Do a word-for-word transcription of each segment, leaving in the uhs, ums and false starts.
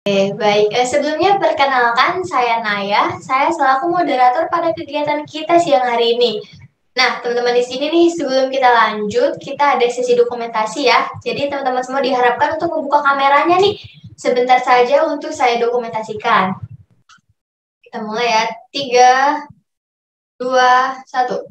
Oke, baik. Eh, sebelumnya perkenalkan, saya Naya. Saya selaku moderator pada kegiatan kita siang hari ini. Nah, teman-teman di sini nih, sebelum kita lanjut, kita ada sesi dokumentasi ya. Jadi, teman-teman semua diharapkan untuk membuka kameranya nih. Sebentar saja untuk saya dokumentasikan. Kita mulai ya. tiga, dua, satu.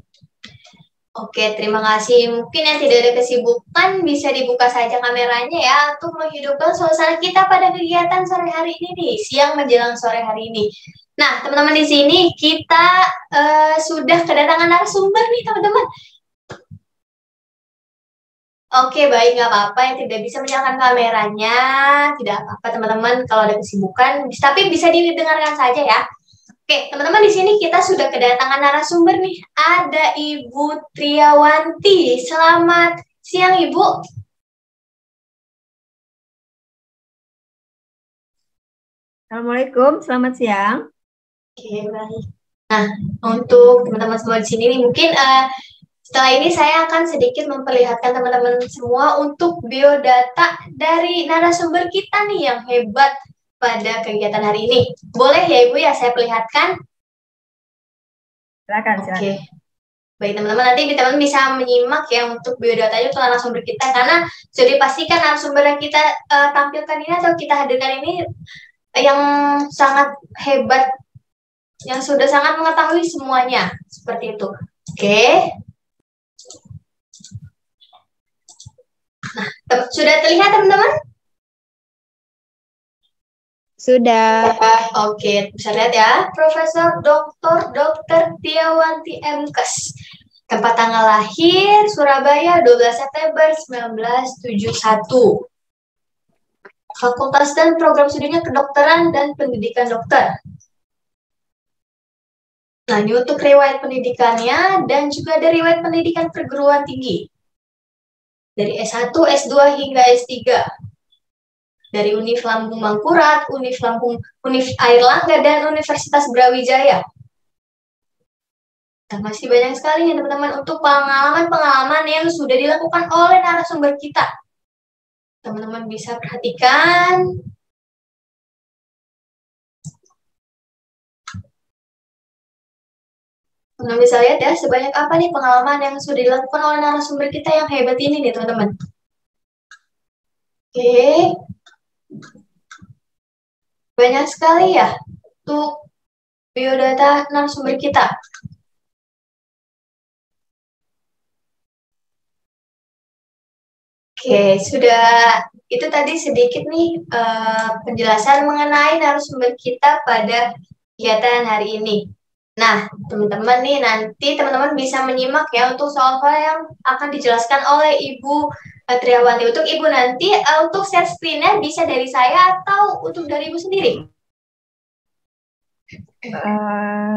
Oke, terima kasih. Mungkin yang tidak ada kesibukan bisa dibuka saja kameranya ya untuk menghidupkan suasana kita pada kegiatan sore hari ini nih, siang menjelang sore hari ini. Nah, teman-teman di sini kita uh, sudah kedatangan narasumber nih, teman-teman. Oke, baik, nggak apa-apa yang tidak bisa menyalakan kameranya, tidak apa-apa teman-teman kalau ada kesibukan, tapi bisa didengarkan saja ya. Oke, teman-teman di sini kita sudah kedatangan narasumber nih. Ada Ibu Triawanti. Selamat siang, Ibu. Assalamualaikum, selamat siang. Oke, baik. Nah, untuk teman-teman semua di sini nih, mungkin uh, setelah ini saya akan sedikit memperlihatkan teman-teman semua untuk biodata dari narasumber kita nih yang hebat pada kegiatan hari ini. Boleh ya Ibu ya saya perlihatkan? Silakan, silakan. Oke. Baik teman-teman, nanti teman-teman bisa menyimak ya untuk biodatanya untuk narasumber kita, karena sudah dipastikan narasumber yang kita uh, tampilkan ini atau kita hadirkan ini yang sangat hebat, yang sudah sangat mengetahui semuanya, seperti itu. Oke. Nah, sudah terlihat teman-teman? Sudah. Oke, bisa lihat ya. Profesor Doktor Dokter Triawanti M Kes. Tempat tanggal lahir Surabaya dua belas September seribu sembilan ratus tujuh puluh satu. Fakultas dan program studinya kedokteran dan pendidikan dokter. Nah, ini untuk riwayat pendidikannya dan juga ada riwayat pendidikan perguruan tinggi. Dari S satu, S dua hingga S tiga. Dari Univ Lambung Mangkurat, Univ Lampung, Univ Airlangga, dan Universitas Brawijaya. Nah, masih banyak sekali ya teman-teman untuk pengalaman-pengalaman yang sudah dilakukan oleh narasumber kita. Teman-teman bisa perhatikan. Teman-teman bisa lihat ya sebanyak apa nih pengalaman yang sudah dilakukan oleh narasumber kita yang hebat ini nih teman-teman. Oke, banyak sekali ya untuk biodata narasumber kita. Oke, sudah itu tadi sedikit nih uh, penjelasan mengenai narasumber kita pada kegiatan hari ini. Nah, teman-teman nih nanti teman-teman bisa menyimak ya untuk soal-soal yang akan dijelaskan oleh Ibu Triawanti. Untuk Ibu nanti, uh, untuk share screen-nya bisa dari saya atau untuk dari Ibu sendiri? Uh,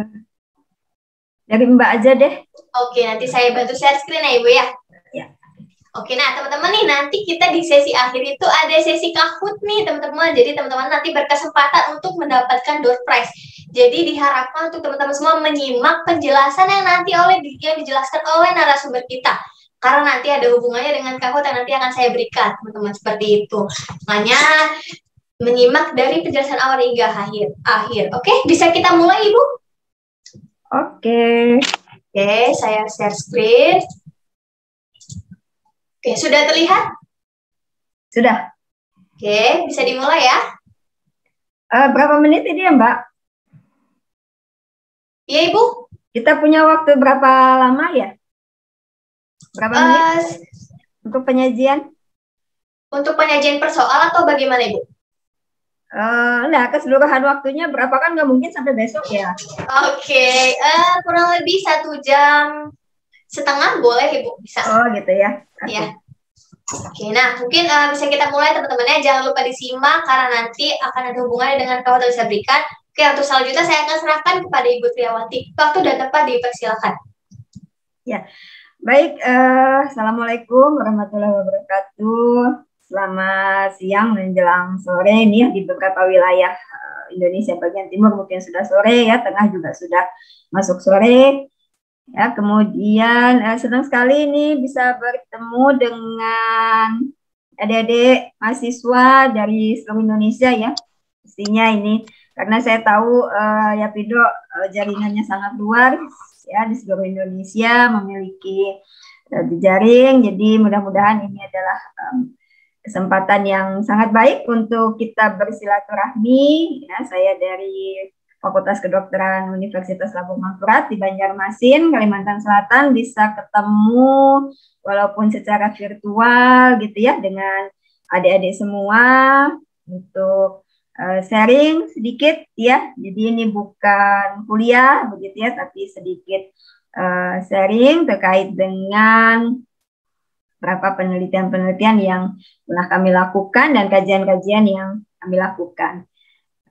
dari Mbak aja deh. Oke, nanti saya bantu share screen ya Ibu ya? Ya. Oke, nah teman-teman nih nanti kita di sesi akhir itu ada sesi Kahoot nih teman-teman. Jadi teman-teman nanti berkesempatan untuk mendapatkan door prize. Jadi diharapkan untuk teman-teman semua menyimak penjelasan yang nanti oleh yang dijelaskan oleh narasumber kita. Karena nanti ada hubungannya dengan Kahoot yang nanti akan saya berikan, teman-teman, seperti itu. Makanya menyimak dari penjelasan awal hingga akhir. Akhir. Oke, bisa kita mulai, Ibu? Oke. Oke, saya share screen. Oke, sudah terlihat? Sudah. Oke, bisa dimulai ya? Uh, berapa menit ini ya, Mbak? Iya, Ibu. Kita punya waktu berapa lama ya? Berapa menit uh, untuk penyajian? Untuk penyajian persoal atau bagaimana Ibu? Uh, nah, keseluruhan waktunya berapa, kan nggak mungkin sampai besok ya. Oke, okay. uh, kurang lebih satu jam setengah boleh Ibu, bisa. Oh gitu ya. Iya. Oke, okay, nah mungkin uh, bisa kita mulai teman-temannya. Jangan lupa disimak karena nanti akan ada hubungannya dengan Kahoot yang saya berikan. Oke, okay, untuk selanjutnya saya akan serahkan kepada Ibu Triawanti. Waktu dan tempat dipersilakan. Ya. Baik, uh, Assalamualaikum warahmatullahi wabarakatuh. Selamat siang menjelang sore ini ya, di beberapa wilayah uh, Indonesia bagian timur mungkin sudah sore ya, tengah juga sudah masuk sore ya. Kemudian uh, senang sekali ini bisa bertemu dengan adik-adik mahasiswa dari seluruh Indonesia ya. mestinya ini, karena saya tahu uh, Yapindo uh, jaringannya sangat luas ya, di seluruh Indonesia memiliki uh, jejaring. Jadi mudah-mudahan ini adalah um, kesempatan yang sangat baik untuk kita bersilaturahmi ya. Saya dari Fakultas Kedokteran Universitas Lambung Mangkurat di Banjarmasin, Kalimantan Selatan, bisa ketemu walaupun secara virtual gitu ya dengan adik-adik semua untuk uh, sharing sedikit ya. Jadi ini bukan kuliah begitu ya, tapi sedikit uh, sharing terkait dengan beberapa penelitian-penelitian yang telah kami lakukan dan kajian-kajian yang kami lakukan.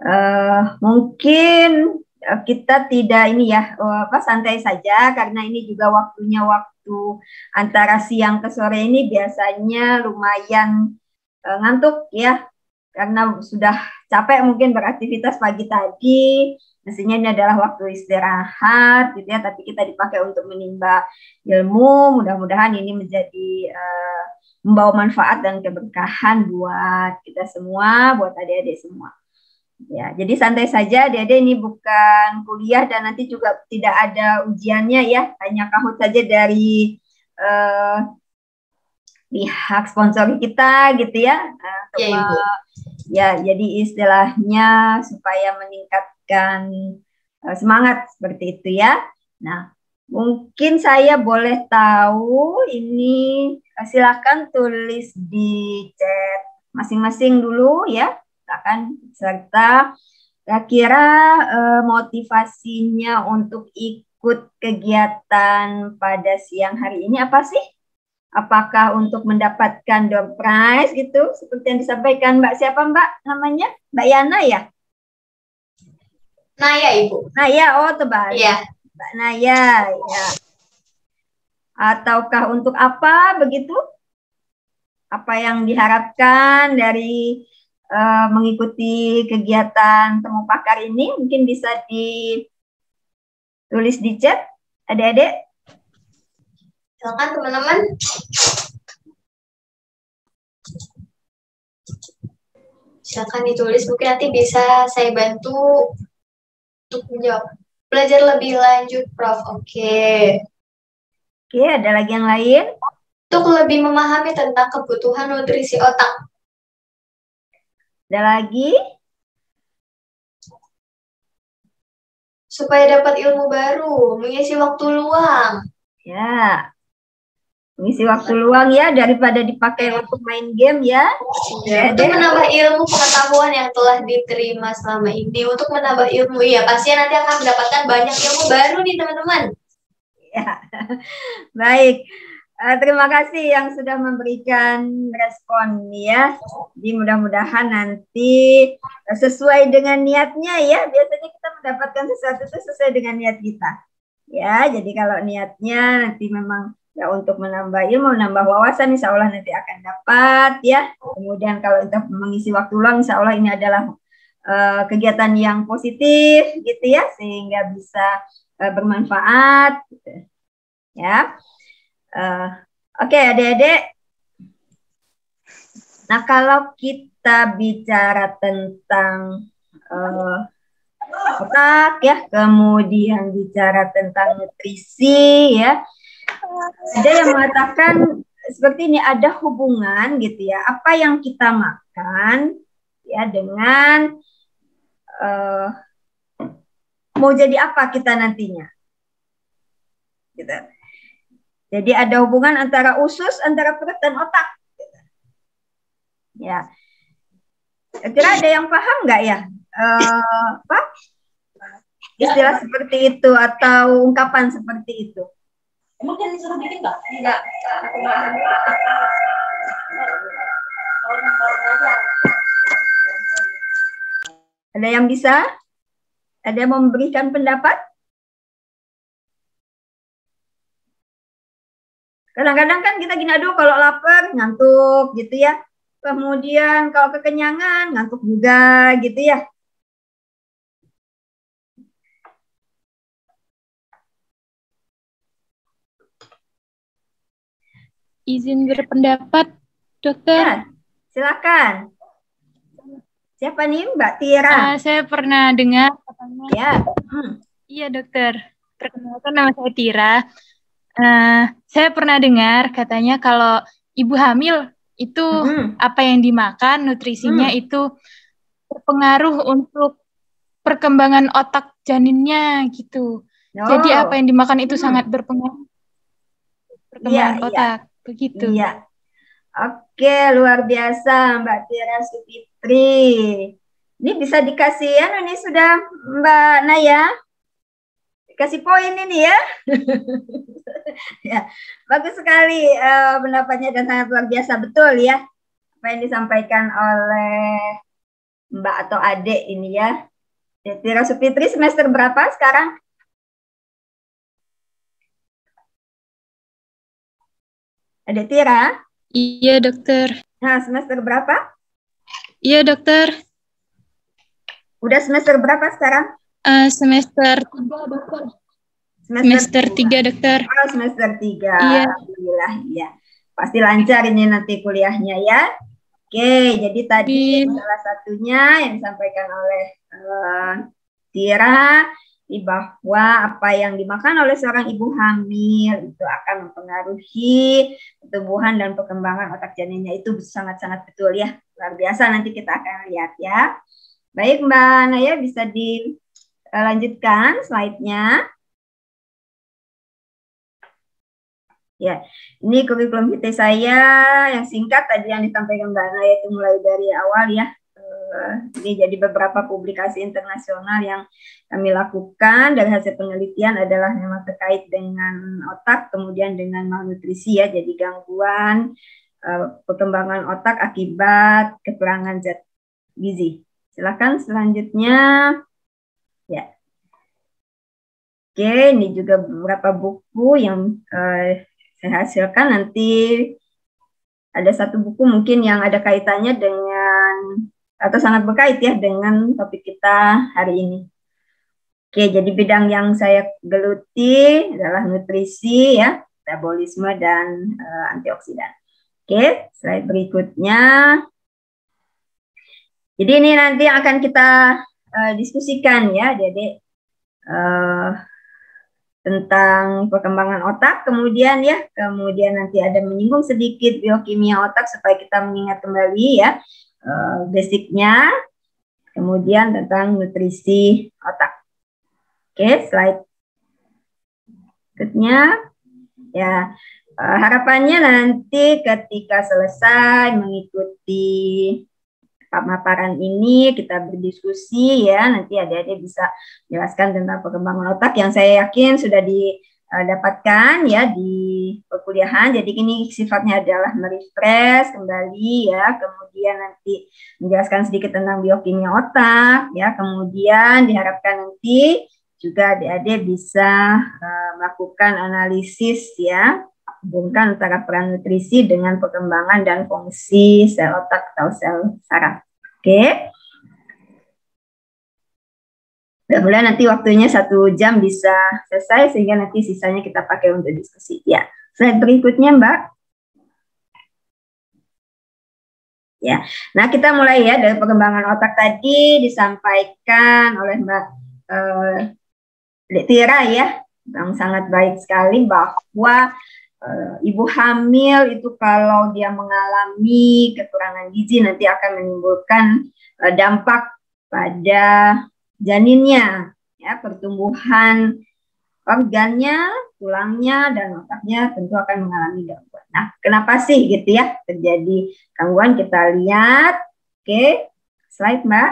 Uh, mungkin uh, kita tidak ini ya, uh, apa santai saja, karena ini juga waktunya waktu antara siang ke sore ini biasanya lumayan uh, ngantuk ya, karena sudah capek mungkin beraktivitas pagi tadi. Mestinya ini adalah waktu istirahat gitu ya, tapi kita dipakai untuk menimba ilmu. Mudah-mudahan ini menjadi uh, membawa manfaat dan keberkahan buat kita semua, buat adik-adik semua. Ya, jadi santai saja adik-adik, ini bukan kuliah dan nanti juga tidak ada ujiannya ya, hanya Kahoot saja dari uh, pihak sponsor kita gitu ya. Nah, ya, Ibu. Ya, jadi istilahnya supaya meningkatkan uh, semangat seperti itu ya. Nah, mungkin saya boleh tahu ini, uh, silakan tulis di chat masing-masing dulu ya, silakan serta kira-kira uh, motivasinya untuk ikut kegiatan pada siang hari ini apa sih? Apakah untuk mendapatkan door prize gitu seperti yang disampaikan Mbak, siapa Mbak namanya? Mbak Yana ya? Naya, Ibu. Naya, oh tebal. Iya. Mbak Naya ya. Ataukah untuk apa begitu? Apa yang diharapkan dari uh, mengikuti kegiatan temu pakar ini? Mungkin bisa ditulis di chat adik-adik. Silakan teman-teman. Silakan ditulis, mungkin nanti bisa saya bantu untuk menjawab. Belajar lebih lanjut, Prof. Oke. Oke, ada lagi yang lain? Untuk lebih memahami tentang kebutuhan nutrisi otak. Ada lagi? Supaya dapat ilmu baru, mengisi waktu luang. Ya. Mengisi waktu luang ya, daripada dipakai untuk main game ya. Ya, untuk menambah ilmu pengetahuan yang telah diterima selama ini. Untuk menambah ilmu, ya pasti nanti akan mendapatkan banyak ilmu baru nih teman-teman. Ya, baik. Uh, terima kasih yang sudah memberikan respon ya. Jadi mudah-mudahan nanti sesuai dengan niatnya ya. Biasanya kita mendapatkan sesuatu itu sesuai dengan niat kita. Ya, jadi kalau niatnya nanti memang ya untuk menambah ilmu, menambah wawasan, insya Allah nanti akan dapat ya. Kemudian kalau kita mengisi waktu luang, insya Allah ini adalah uh, kegiatan yang positif gitu ya, sehingga bisa uh, bermanfaat gitu. Ya. Uh, Oke, okay, adik-adik. Nah, kalau kita bicara tentang uh, otak ya, kemudian bicara tentang nutrisi ya, ada yang mengatakan seperti ini, ada hubungan gitu ya, apa yang kita makan ya dengan uh, mau jadi apa kita nantinya gitu. Jadi ada hubungan antara usus, antara perut dan otak gitu. Ya, kira ada yang paham nggak ya uh, apa istilah seperti itu atau ungkapan seperti itu? Mungkin disuruh bikin nggak? Enggak. Ada yang bisa? Ada yang memberikan pendapat? Kadang-kadang kan kita gini, aduh kalau lapar ngantuk gitu ya. Kemudian kalau kekenyangan ngantuk juga gitu ya. Izin berpendapat, dokter. Ya, silakan. Siapa nih, Mbak Tiara? Uh, saya pernah dengar katanya. Ya. Hmm. Iya, dokter. Perkenalkan nama saya Tiara. Uh, saya pernah dengar katanya kalau ibu hamil itu hmm. apa yang dimakan, nutrisinya hmm. itu berpengaruh untuk perkembangan otak janinnya gitu. Oh. Jadi apa yang dimakan itu hmm. sangat berpengaruh perkembangan ya, otak. Ya. Begitu. Iya. Oke, luar biasa Mbak Tiara Sufitri. Ini bisa dikasih ya, ini sudah Mbak Naya. Dikasih poin ini ya. Ya, bagus sekali uh, pendapatnya dan sangat luar biasa, betul ya. Apa yang disampaikan oleh Mbak atau adik ini ya. Tiara Sufitri semester berapa sekarang? Adik Tiara? Iya, dokter. Nah, semester berapa? Iya, dokter. Udah semester berapa sekarang? Uh, semester tiga, dokter. Semester tiga, dokter. Oh, semester tiga. Iya. Alhamdulillah, iya. Pasti lancar ini nanti kuliahnya ya. Oke, jadi tadi iya. salah satunya yang disampaikan oleh uh, Tiara, bahwa apa yang dimakan oleh seorang ibu hamil itu akan mempengaruhi pertumbuhan dan perkembangan otak janinnya, itu sangat-sangat betul ya, luar biasa, nanti kita akan lihat ya. Baik Mbak Naya, bisa dilanjutkan slide-nya ya. Ini kurikulum vitae saya yang singkat tadi yang disampaikan Mbak Naya itu mulai dari awal ya. Ini jadi beberapa publikasi internasional yang kami lakukan dari hasil penelitian adalah memang terkait dengan otak, kemudian dengan malnutrisi ya, jadi gangguan uh, perkembangan otak akibat kekurangan zat gizi. Silakan selanjutnya ya. Oke, ini juga beberapa buku yang uh, saya hasilkan, nanti ada satu buku mungkin yang ada kaitannya dengan atau sangat berkait ya dengan topik kita hari ini. Oke, jadi bidang yang saya geluti adalah nutrisi ya, metabolisme dan e, antioksidan. Oke, slide berikutnya. Jadi ini nanti akan kita e, diskusikan ya, jadi e, tentang perkembangan otak, kemudian ya, kemudian nanti ada menyinggung sedikit biokimia otak supaya kita mengingat kembali ya basicnya, kemudian tentang nutrisi otak. Oke, slide berikutnya ya. Harapannya nanti ketika selesai mengikuti pemaparan ini kita berdiskusi ya, nanti adik-adik bisa jelaskan tentang perkembangan otak yang saya yakin sudah didapatkan ya di perkuliahan. Jadi ini sifatnya adalah merefresh kembali ya, kemudian nanti menjelaskan sedikit tentang biokimia otak ya, kemudian diharapkan nanti juga adik-adik bisa uh, melakukan analisis ya, hubungkan antara peran nutrisi dengan perkembangan dan fungsi sel otak atau sel saraf. Oke. Okay. Mudah-mudahan nanti waktunya satu jam bisa selesai sehingga nanti sisanya kita pakai untuk diskusi. Ya, slide berikutnya Mbak. Ya, nah kita mulai ya dari perkembangan otak tadi disampaikan oleh Mbak eh, Tiara ya, yang sangat baik sekali bahwa eh, ibu hamil itu kalau dia mengalami kekurangan gizi nanti akan menimbulkan eh, dampak pada janinnya ya, pertumbuhan organnya, tulangnya dan otaknya tentu akan mengalami gangguan. Nah, kenapa sih gitu ya terjadi gangguan, kita lihat. Oke, slide Mbak.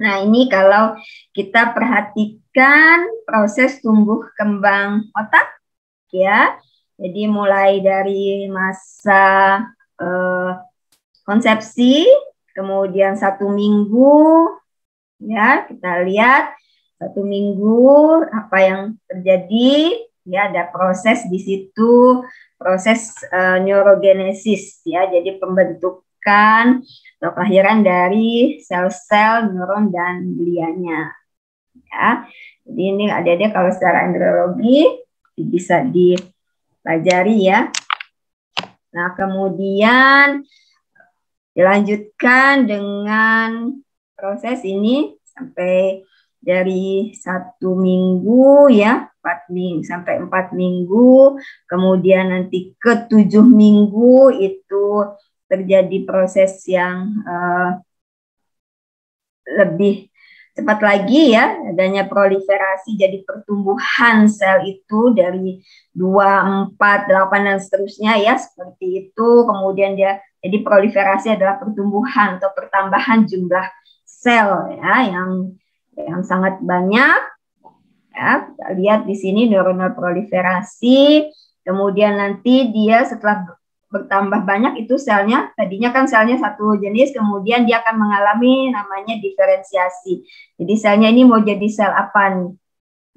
Nah, ini kalau kita perhatikan proses tumbuh kembang otak ya. Jadi mulai dari masa eh, konsepsi, kemudian satu minggu ya, kita lihat satu minggu apa yang terjadi ya, ada proses di situ, proses uh, neurogenesis ya, jadi pembentukan atau kelahiran dari sel-sel neuron dan glianya ya. Jadi ini adik-adik kalau secara embriologi bisa dipelajari ya. Nah, kemudian Dilanjutkan dengan proses ini sampai dari satu minggu ya, empat minggu sampai empat minggu, kemudian nanti ke tujuh minggu itu terjadi proses yang uh, lebih cepat lagi ya, adanya proliferasi, jadi pertumbuhan sel itu dari dua, empat, delapan dan seterusnya ya, seperti itu. Kemudian dia jadi proliferasi adalah pertumbuhan atau pertambahan jumlah sel ya yang yang sangat banyak. Ya, kita lihat di sini neuronal proliferasi. Kemudian nanti dia setelah bertambah banyak itu selnya, tadinya kan selnya satu jenis, kemudian dia akan mengalami namanya diferensiasi. Jadi selnya ini mau jadi sel apa nih?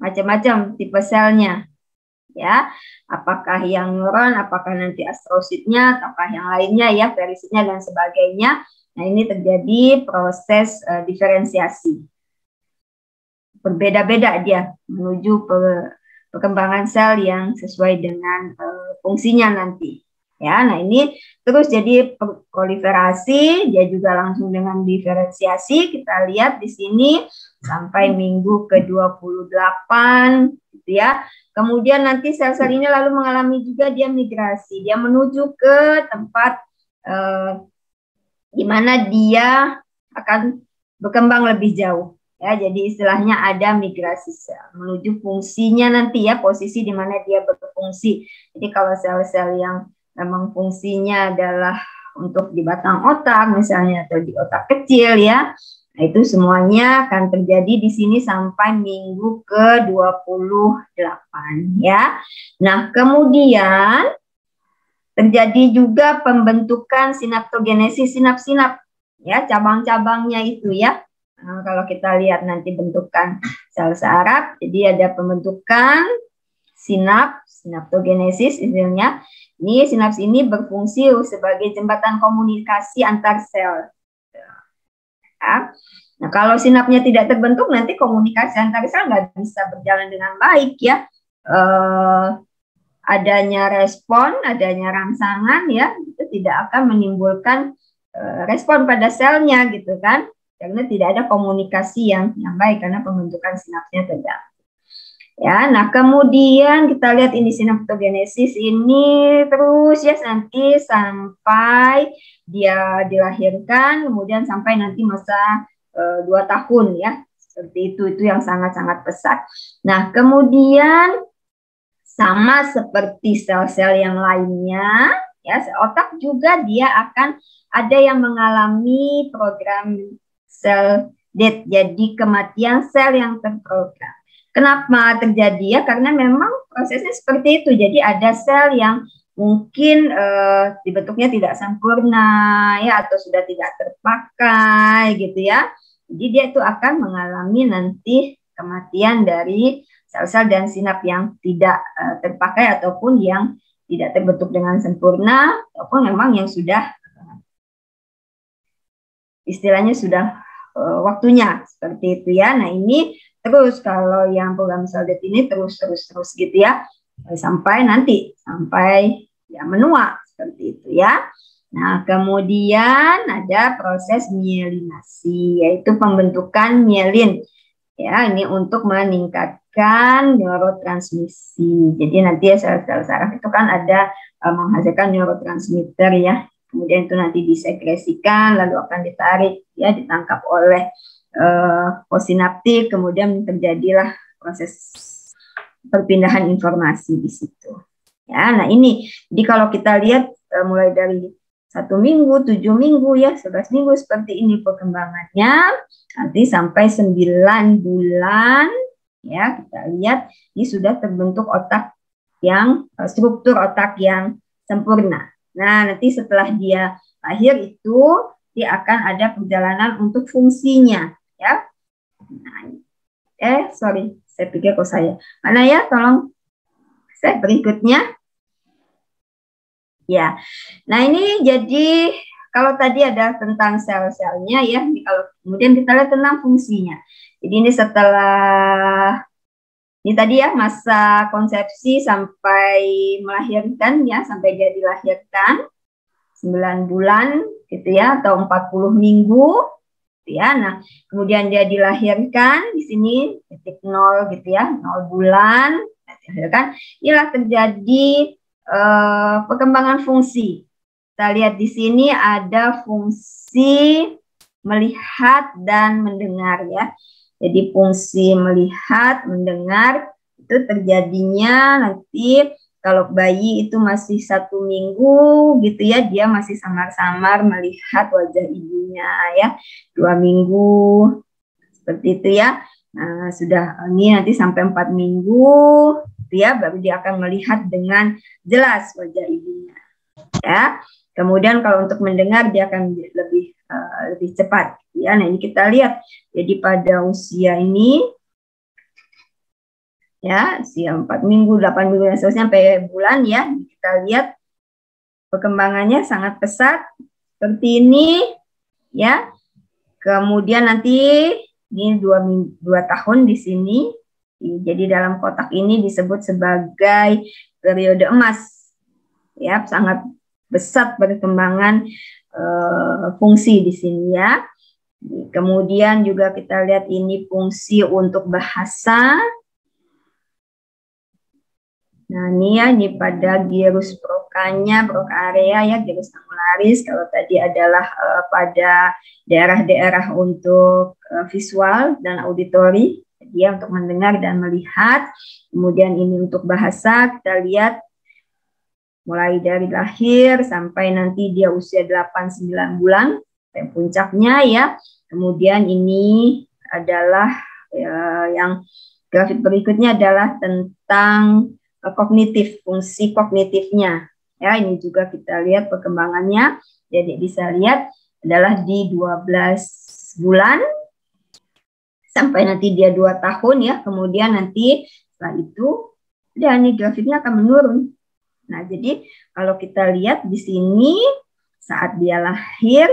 Macam-macam tipe selnya. Ya, apakah yang neuron, apakah nanti astrositnya, apakah yang lainnya ya, perisitnya dan sebagainya. Nah, ini terjadi proses uh, diferensiasi. Berbeda-beda dia menuju pe perkembangan sel yang sesuai dengan uh, fungsinya nanti. Ya, nah ini terus jadi proliferasi, dia juga langsung dengan diferensiasi. Kita lihat di sini sampai minggu ke dua puluh delapan gitu ya. Kemudian nanti sel-sel ini lalu mengalami juga dia migrasi. Dia menuju ke tempat eh, di mana dia akan berkembang lebih jauh. Ya, jadi istilahnya ada migrasi sel menuju fungsinya nanti ya, posisi di mana dia berfungsi. Jadi kalau sel-sel yang memang fungsinya adalah untuk di batang otak misalnya atau di otak kecil ya, nah, itu semuanya akan terjadi di sini sampai minggu ke dua puluh delapan ya. Nah, kemudian terjadi juga pembentukan sinaptogenesis sinap-sinap ya, cabang-cabangnya itu ya. Nah, kalau kita lihat nanti bentukan sel saraf, jadi ada pembentukan sinaps, sinaptogenesis istilahnya. Ini sinaps ini berfungsi sebagai jembatan komunikasi antar sel. Ya. Nah, kalau sinapsnya tidak terbentuk, nanti komunikasi antar sel nggak bisa berjalan dengan baik ya. Eh, adanya respon, adanya rangsangan ya, itu tidak akan menimbulkan eh, respon pada selnya gitu kan, karena tidak ada komunikasi yang yang baik karena pembentukan sinapsnya terganggu. Ya, nah kemudian kita lihat ini sinaptogenesis ini terus ya nanti sampai dia dilahirkan, kemudian sampai nanti masa e, dua tahun ya, seperti itu, itu yang sangat-sangat pesat. Nah, kemudian sama seperti sel-sel yang lainnya ya, sel otak juga dia akan ada yang mengalami program sel death, jadi kematian sel yang terprogram. Kenapa terjadi ya? Karena memang prosesnya seperti itu. Jadi ada sel yang mungkin e, dibentuknya tidak sempurna ya, atau sudah tidak terpakai gitu ya. Jadi dia itu akan mengalami nanti kematian dari sel-sel dan sinap yang tidak e, terpakai ataupun yang tidak terbentuk dengan sempurna ataupun memang yang sudah istilahnya sudah e, waktunya seperti itu ya. Nah, ini terus kalau yang program sel death ini terus-terus-terus gitu ya, sampai nanti, sampai ya menua, seperti itu ya. Nah, kemudian ada proses mielinasi, yaitu pembentukan mielin. Ya, ini untuk meningkatkan neurotransmisi. Jadi nanti ya sel-sel saraf itu kan ada eh, menghasilkan neurotransmitter ya. Kemudian itu nanti disekresikan, lalu akan ditarik, ya ditangkap oleh posinaptik, kemudian terjadilah proses perpindahan informasi di situ. Ya, nah ini, jadi kalau kita lihat mulai dari satu minggu, tujuh minggu, ya, sebelas minggu seperti ini perkembangannya, nanti sampai sembilan bulan, ya kita lihat ini sudah terbentuk otak yang struktur otak yang sempurna. Nah, nanti setelah dia lahir itu dia akan ada perjalanan untuk fungsinya. Ya, nah, eh sorry, saya pikir kok saya mana ya, tolong saya berikutnya ya. Nah, ini jadi kalau tadi ada tentang sel-selnya ya, kalau kemudian kita lihat tentang fungsinya. Jadi ini setelah ini tadi ya masa konsepsi sampai melahirkan ya, sampai dia dilahirkan sembilan bulan gitu ya, atau empat puluh minggu gitu ya. Nah, kemudian dia dilahirkan di sini titik nol gitu ya, nol bulan dilahirkan, ialah terjadi eh, perkembangan fungsi. Kita lihat di sini ada fungsi melihat dan mendengar ya. Jadi fungsi melihat, mendengar itu terjadinya nanti kalau bayi itu masih satu minggu gitu ya, dia masih samar-samar melihat wajah ibunya ya, dua minggu seperti itu ya. Nah, sudah ini nanti sampai empat minggu gitu ya, baru dia akan melihat dengan jelas wajah ibunya ya. Kemudian kalau untuk mendengar dia akan lebih uh, lebih cepat ya. Nah, ini kita lihat. Jadi pada usia ini ya, usia empat minggu, delapan minggu dan seterusnya sampai bulan ya. Kita lihat perkembangannya sangat pesat seperti ini ya. Kemudian nanti ini dua tahun di sini. Jadi dalam kotak ini disebut sebagai periode emas. Ya, sangat pesat perkembangan e, fungsi di sini ya. Kemudian juga kita lihat ini fungsi untuk bahasa. Nah, ini ya, ini pada gyrus prokanya, proka area ya, gyrus angularis. Kalau tadi adalah e, pada daerah-daerah untuk e, visual dan auditori, dia untuk mendengar dan melihat. Kemudian ini untuk bahasa, kita lihat mulai dari lahir sampai nanti dia usia delapan sampai sembilan bulan, sampai puncaknya ya. Kemudian ini adalah eh, yang grafik berikutnya adalah tentang eh, kognitif, fungsi kognitifnya. Ya, ini juga kita lihat perkembangannya. Jadi bisa lihat adalah di dua belas bulan sampai nanti dia dua tahun ya. Kemudian nanti setelah itu dan ini grafiknya akan menurun. Nah, jadi kalau kita lihat di sini saat dia lahir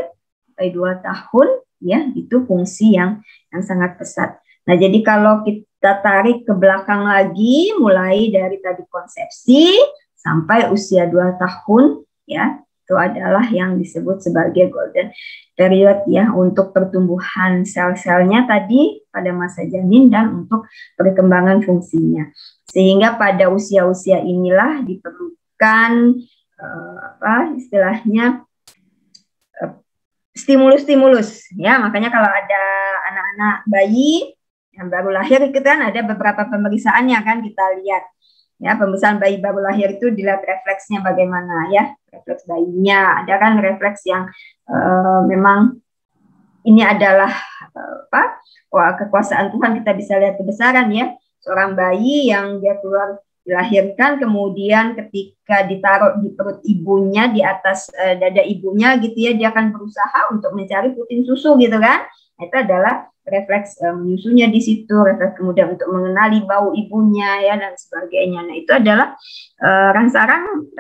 sampai dua tahun ya, itu fungsi yang yang sangat pesat. Nah, jadi kalau kita tarik ke belakang lagi mulai dari tadi konsepsi sampai usia dua tahun ya, itu adalah yang disebut sebagai golden period ya, untuk pertumbuhan sel-selnya tadi pada masa janin dan untuk perkembangan fungsinya. Sehingga pada usia-usia inilah diperlukan Kan, eh, apa istilahnya stimulus-stimulus eh, ya. Makanya kalau ada anak-anak bayi yang baru lahir kita kan ada beberapa pemeriksaannya kan, kita lihat ya, pemeriksaan bayi baru lahir itu dilihat refleksnya bagaimana ya, refleks bayinya. Ada kan refleks yang eh, memang ini adalah eh, apa wah, kekuasaan Tuhan, kita bisa lihat kebesaran ya, seorang bayi yang dia keluar dilahirkan, kemudian ketika ditaruh di perut ibunya, di atas eh, dada ibunya gitu ya, dia akan berusaha untuk mencari puting susu gitu kan. Itu adalah refleks eh, menyusunya di situ, refleks kemudian untuk mengenali bau ibunya ya dan sebagainya. Nah, itu adalah eh,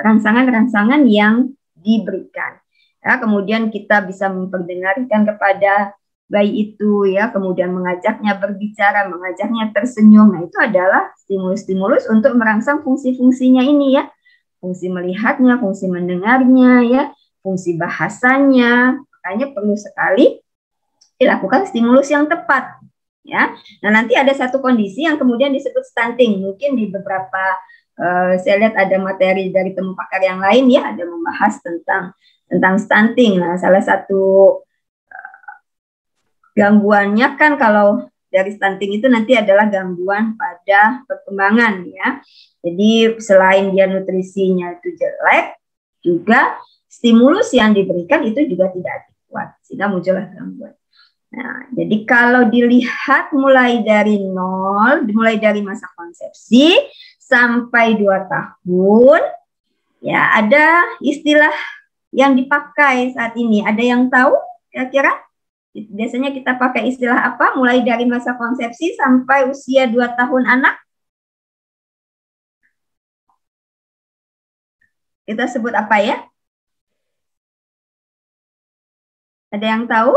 rangsangan-rangsangan yang diberikan. Ya, kemudian kita bisa memperdengarkan kepada bayi itu ya, kemudian mengajaknya berbicara, mengajaknya tersenyum. Nah, itu adalah stimulus-stimulus untuk merangsang fungsi-fungsinya ini ya, fungsi melihatnya, fungsi mendengarnya ya, fungsi bahasanya. Makanya perlu sekali dilakukan stimulus yang tepat ya. Nah, nanti ada satu kondisi yang kemudian disebut stunting. Mungkin di beberapa uh, saya lihat ada materi dari temu pakar yang lain ya, ada membahas tentang tentang stunting. Nah, salah satu gangguannya kan kalau dari stunting itu nanti adalah gangguan pada perkembangan ya. Jadi selain dia nutrisinya itu jelek, juga stimulus yang diberikan itu juga tidak adekuat, sehingga muncullah gangguan. Nah, jadi kalau dilihat mulai dari nol, mulai dari masa konsepsi sampai dua tahun, ya ada istilah yang dipakai saat ini. Ada yang tahu kira-kira? Biasanya kita pakai istilah apa mulai dari masa konsepsi sampai usia dua tahun anak? Kita sebut apa ya? Ada yang tahu?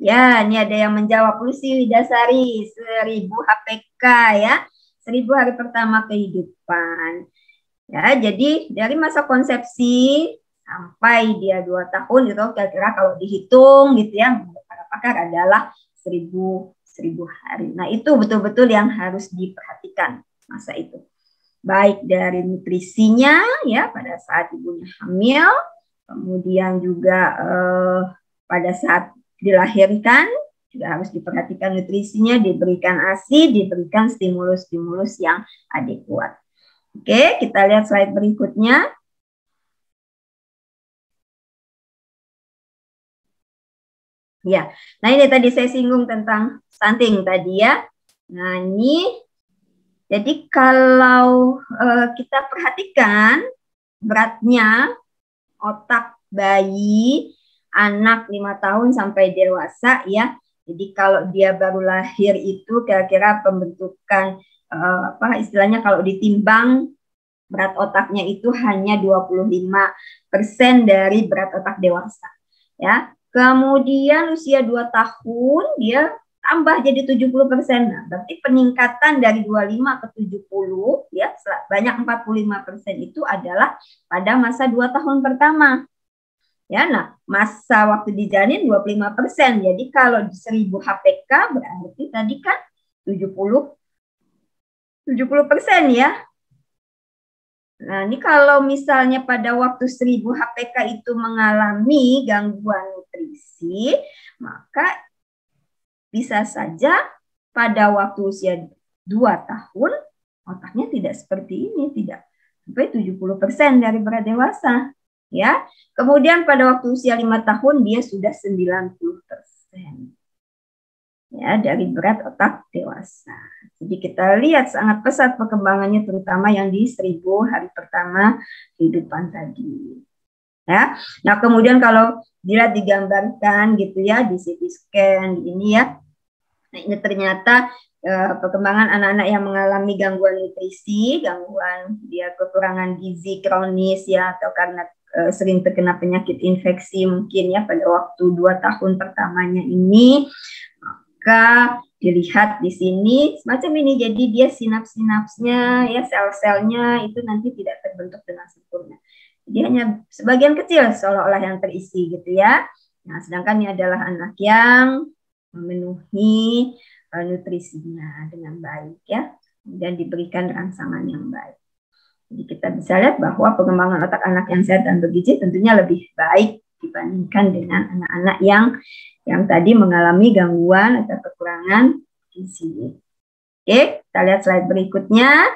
Ya, ini ada yang menjawab. Lucy Widasari, seribu H P K ya. seribu hari pertama kehidupan. Ya, jadi dari masa konsepsi sampai dia dua tahun gitu, kira-kira kalau dihitung gitu ya, menurut para pakar adalah seribu seribu hari. Nah itu betul-betul yang harus diperhatikan masa itu. Baik dari nutrisinya ya pada saat ibunya hamil, kemudian juga eh, pada saat dilahirkan juga harus diperhatikan nutrisinya, diberikan ASI, diberikan stimulus-stimulus yang adekuat. Oke, kita lihat slide berikutnya. Ya, nah ini tadi saya singgung tentang stunting tadi ya. Nah ini, jadi kalau eh, kita perhatikan beratnya otak bayi anak lima tahun sampai dewasa ya. Jadi kalau dia baru lahir itu kira-kira pembentukan eh, apa istilahnya kalau ditimbang berat otaknya itu hanya dua puluh lima persen dari berat otak dewasa ya. Kemudian usia dua tahun dia tambah jadi tujuh puluh persen. Nah, berarti peningkatan dari dua puluh lima ke tujuh puluh ya banyak empat puluh lima persen itu adalah pada masa dua tahun pertama. Ya, nah, masa waktu di janin dua puluh lima persen. Jadi kalau di seribu H P K berarti tadi kan tujuh puluh persen ya. Nah, ini kalau misalnya pada waktu seribu H P K itu mengalami gangguan nutrisi, maka bisa saja pada waktu usia dua tahun otaknya tidak seperti ini, tidak sampai tujuh puluh persen dari berat dewasa ya. Kemudian pada waktu usia lima tahun dia sudah sembilan puluh persen. Ya, dari berat otak dewasa. Jadi kita lihat sangat pesat perkembangannya terutama yang di seribu hari pertama kehidupan tadi. Ya. Nah, kemudian kalau dilihat digambarkan gitu ya di C T scan ini ya. Nah, ini ternyata eh, perkembangan anak-anak yang mengalami gangguan nutrisi, gangguan dia kekurangan gizi kronis ya atau karena eh, sering terkena penyakit infeksi mungkin ya pada waktu dua tahun pertamanya ini. Maka dilihat di sini semacam ini, jadi dia sinaps-sinapsnya ya sel-selnya itu nanti tidak terbentuk dengan sempurna. Jadi hanya sebagian kecil seolah-olah yang terisi gitu ya. Nah, sedangkan ini adalah anak yang memenuhi uh, nutrisinya dengan baik ya dan diberikan rangsangan yang baik. Jadi kita bisa lihat bahwa pengembangan otak anak yang sehat dan bergizi tentunya lebih baik dibandingkan dengan anak-anak yang yang tadi mengalami gangguan atau kekurangan gizi. Oke, kita lihat slide berikutnya.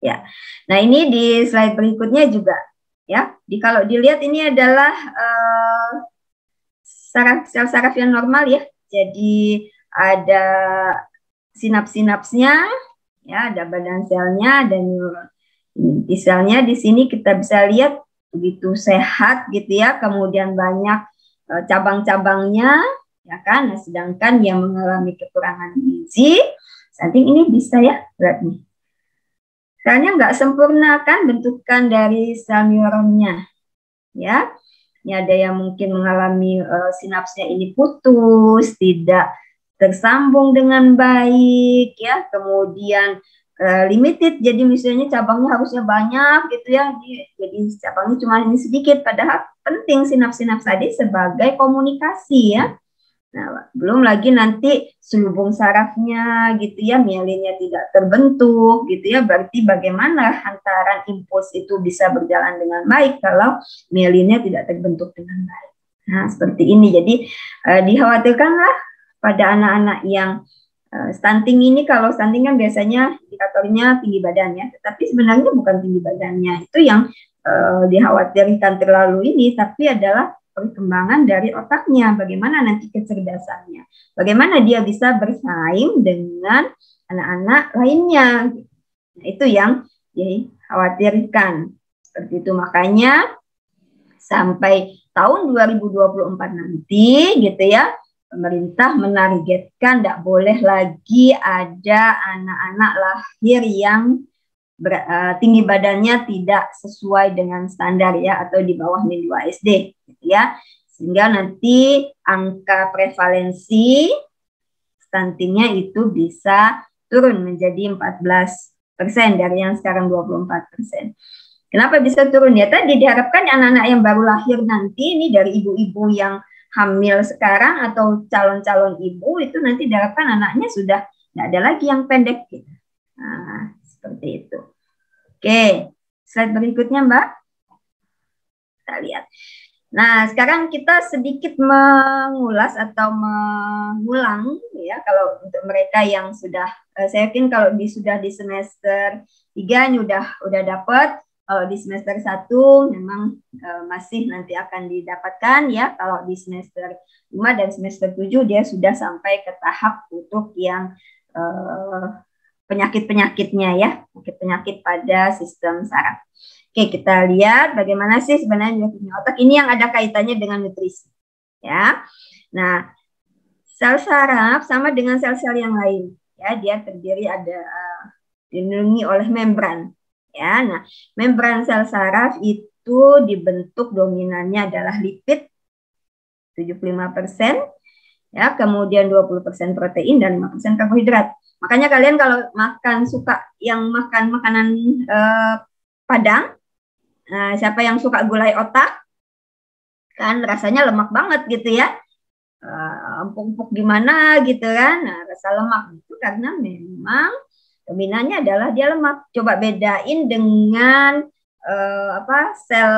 Ya, nah ini di slide berikutnya juga ya. Jadi kalau dilihat ini adalah uh, saraf, sel saraf yang normal ya. Jadi ada sinaps-sinapsnya, ya, ada badan selnya dan misalnya di sini kita bisa lihat begitu sehat gitu ya, kemudian banyak e, cabang-cabangnya ya kan. Nah, sedangkan yang mengalami kekurangan gizi, stunting ini bisa ya beratnya. Karena nggak sempurna kan bentukan dari sel neuronnya ya. Ini ada yang mungkin mengalami e, sinapsnya ini putus, tidak tersambung dengan baik ya. Kemudian limited, jadi misalnya cabangnya harusnya banyak gitu ya, jadi cabangnya cuma ini sedikit, padahal penting sinaps-sinaps tadi sebagai komunikasi ya. Nah, belum lagi nanti selubung sarafnya gitu ya, mielinnya tidak terbentuk gitu ya, berarti bagaimana hantaran impuls itu bisa berjalan dengan baik kalau mielinnya tidak terbentuk dengan baik. Nah, seperti ini, jadi eh, dikhawatirkanlah pada anak-anak yang stunting ini. Kalau stunting kan biasanya indikatornya tinggi badan ya, tetapi sebenarnya bukan tinggi badannya itu yang uh, dikhawatirkan terlalu ini, tapi adalah perkembangan dari otaknya, bagaimana nanti kecerdasannya, bagaimana dia bisa bersaing dengan anak-anak lainnya. Nah, itu yang dikhawatirkan seperti itu. Makanya sampai tahun dua ribu dua puluh empat nanti gitu ya, pemerintah menargetkan tidak boleh lagi ada anak-anak lahir yang ber, uh, tinggi badannya tidak sesuai dengan standar ya, atau di bawah min dua S D gitu ya, sehingga nanti angka prevalensi stuntingnya itu bisa turun menjadi empat belas persen dari yang sekarang dua puluh empat persen. Kenapa bisa turun? Ya tadi diharapkan anak-anak yang baru lahir nanti ini dari ibu-ibu yang hamil sekarang atau calon-calon ibu itu nanti diharapkan anaknya sudah nggak ada lagi yang pendek. Gitu. Nah, seperti itu. Oke, slide berikutnya Mbak. Kita lihat. Nah, sekarang kita sedikit mengulas atau mengulang ya kalau untuk mereka yang sudah eh, saya yakin kalau di sudah di semester tiga ini udah udah dapat, kalau di semester satu memang eh, masih nanti akan didapatkan ya. Kalau di semester lima dan semester tujuh dia sudah sampai ke tahap untuk yang eh, penyakit-penyakitnya ya, penyakit-penyakit pada sistem saraf. Oke, kita lihat bagaimana sih sebenarnya penyakitnya otak ini yang ada kaitannya dengan nutrisi. Ya. Nah, sel saraf sama dengan sel-sel yang lain. Ya, dia terdiri ada uh, dilindungi oleh membran. Ya. Nah, membran sel saraf itu dibentuk dominannya adalah lipid tujuh puluh lima persen, ya, kemudian dua puluh persen protein dan lima persen karbohidrat. Makanya kalian kalau makan suka yang makan makanan uh, Padang. Nah, siapa yang suka gulai otak kan rasanya lemak banget gitu ya, empuk-empuk gimana gitu kan. Nah, rasa lemak itu karena memang dominannya adalah dia lemak. Coba bedain dengan eh, apa sel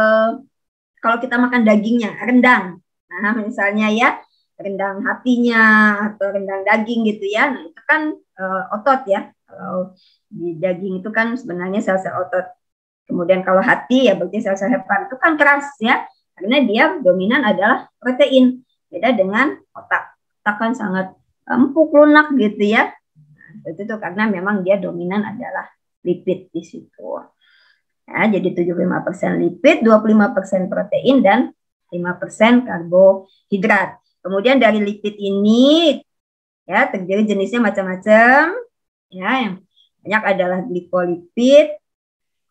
kalau kita makan dagingnya rendang, nah misalnya ya rendang hatinya atau rendang daging gitu ya. Nah itu kan eh, otot ya, kalau di daging itu kan sebenarnya sel-sel otot. Kemudian kalau hati ya berarti sel-sel hepan itu kan keras ya, karena dia dominan adalah protein. Beda dengan otak, otak kan sangat empuk lunak gitu ya. Nah, itu tuh karena memang dia dominan adalah lipid di situ. Nah, jadi tujuh puluh lima persen lipid, dua puluh lima persen protein dan lima persen karbohidrat. Kemudian dari lipid ini ya terdiri jenisnya macam-macam ya, yang banyak adalah glikolipid,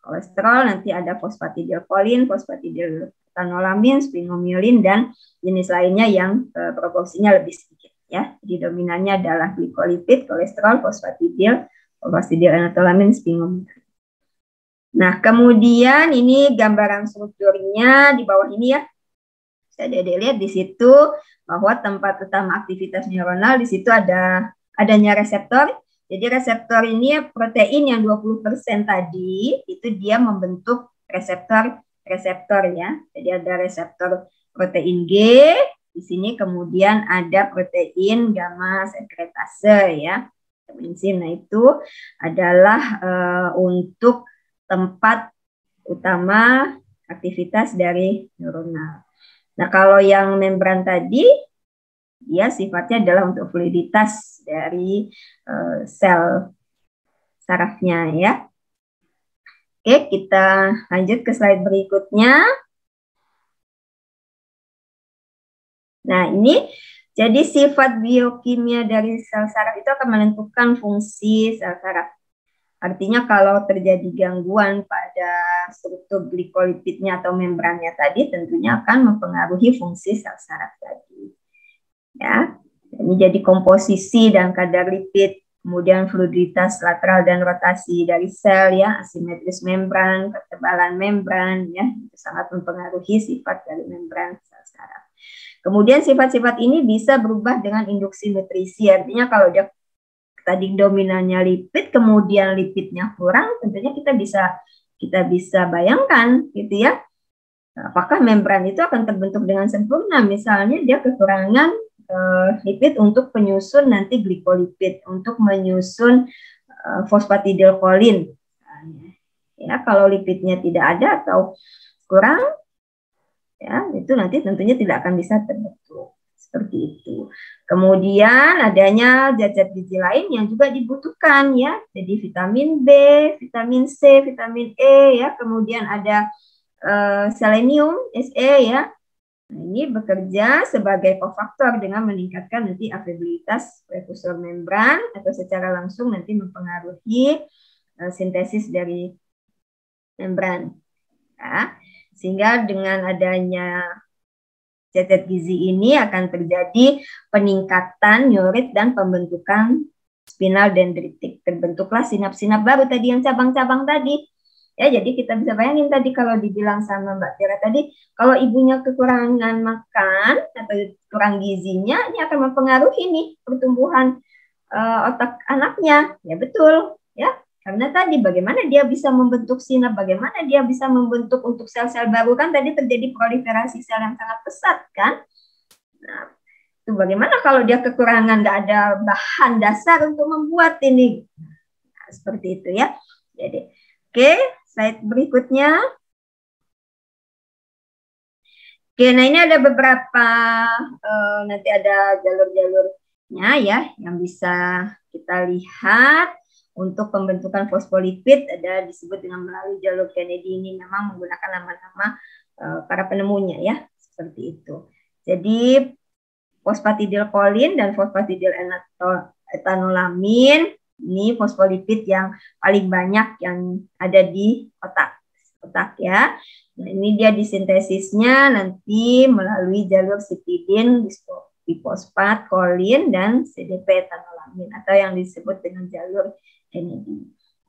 kolesterol, nanti ada fosfatidylkolin, fosfatidyltanolamin, spinomyelin, dan jenis lainnya yang e, proporsinya lebih sedikit ya. Jadi dominannya adalah glikolipid, kolesterol, fosfatidil, fosfatidyltanolamin, spinomyelin. Nah, kemudian ini gambaran strukturnya di bawah ini ya. Bisa Dede lihat di situ bahwa tempat utama aktivitas neuronal di situ ada adanya reseptor. Jadi reseptor ini protein yang dua puluh persen tadi itu dia membentuk reseptor-reseptor ya. Jadi ada reseptor protein G di sini, kemudian ada protein gamma sekretase ya. Enzim, nah itu adalah e, untuk tempat utama aktivitas dari neuronal. Nah, kalau yang membran tadi ya sifatnya adalah untuk fluiditas dari uh, sel sarafnya ya. Oke, kita lanjut ke slide berikutnya. Nah, ini jadi sifat biokimia dari sel saraf itu akan menentukan fungsi sel saraf. Artinya kalau terjadi gangguan pada struktur glikolipidnya atau membrannya tadi tentunya akan mempengaruhi fungsi sel saraf tadi. Ya, ini jadi komposisi dan kadar lipid, kemudian fluiditas lateral dan rotasi dari sel ya, asimetris membran, ketebalan membran ya, itu sangat mempengaruhi sifat dari membran sel saraf. Kemudian sifat-sifat ini bisa berubah dengan induksi nutrisi, artinya kalau dia tadi dominannya lipid, kemudian lipidnya kurang, tentunya kita bisa kita bisa bayangkan gitu ya, apakah membran itu akan terbentuk dengan sempurna, misalnya dia kekurangan Uh, lipid untuk penyusun nanti glikolipid, untuk menyusun uh, fosfatidylkolin. Ya, kalau lipidnya tidak ada atau kurang, ya itu nanti tentunya tidak akan bisa terbentuk seperti itu. Kemudian adanya zat-zat gizi lain yang juga dibutuhkan ya, jadi vitamin B, vitamin C, vitamin E ya, kemudian ada uh, selenium S E ya. Nah, ini bekerja sebagai kofaktor dengan meningkatkan nanti availabilitas prekursor membran atau secara langsung nanti mempengaruhi uh, sintesis dari membran. Ya. Sehingga dengan adanya zat gizi ini akan terjadi peningkatan neurit dan pembentukan spinal dendritik. Terbentuklah sinap-sinap baru tadi yang cabang-cabang tadi. Ya, jadi kita bisa bayangin tadi kalau dibilang sama Mbak Tiara tadi, kalau ibunya kekurangan makan atau kurang gizinya, ini akan mempengaruhi nih pertumbuhan uh, otak anaknya. Ya betul, ya. Karena tadi bagaimana dia bisa membentuk sinar, bagaimana dia bisa membentuk untuk sel-sel baru, kan tadi terjadi proliferasi sel yang sangat pesat kan. Nah, itu bagaimana kalau dia kekurangan, nggak ada bahan dasar untuk membuat ini. Nah, seperti itu ya. Jadi, oke, slide berikutnya. Oke, nah ini ada beberapa, eh, nanti ada jalur-jalurnya ya, yang bisa kita lihat. Untuk pembentukan fosfolipid ada disebut dengan melalui jalur Kennedy, ini memang menggunakan nama-nama uh, para penemunya ya, seperti itu. Jadi fosfatidilkolin dan fosfatidilmetanolamin ini fosfolipid yang paling banyak yang ada di otak, otak ya. Nah, ini dia disintesisnya nanti melalui jalur citidin, difosfat, kolin dan C D P etanolamin atau yang disebut dengan jalur Kennedy.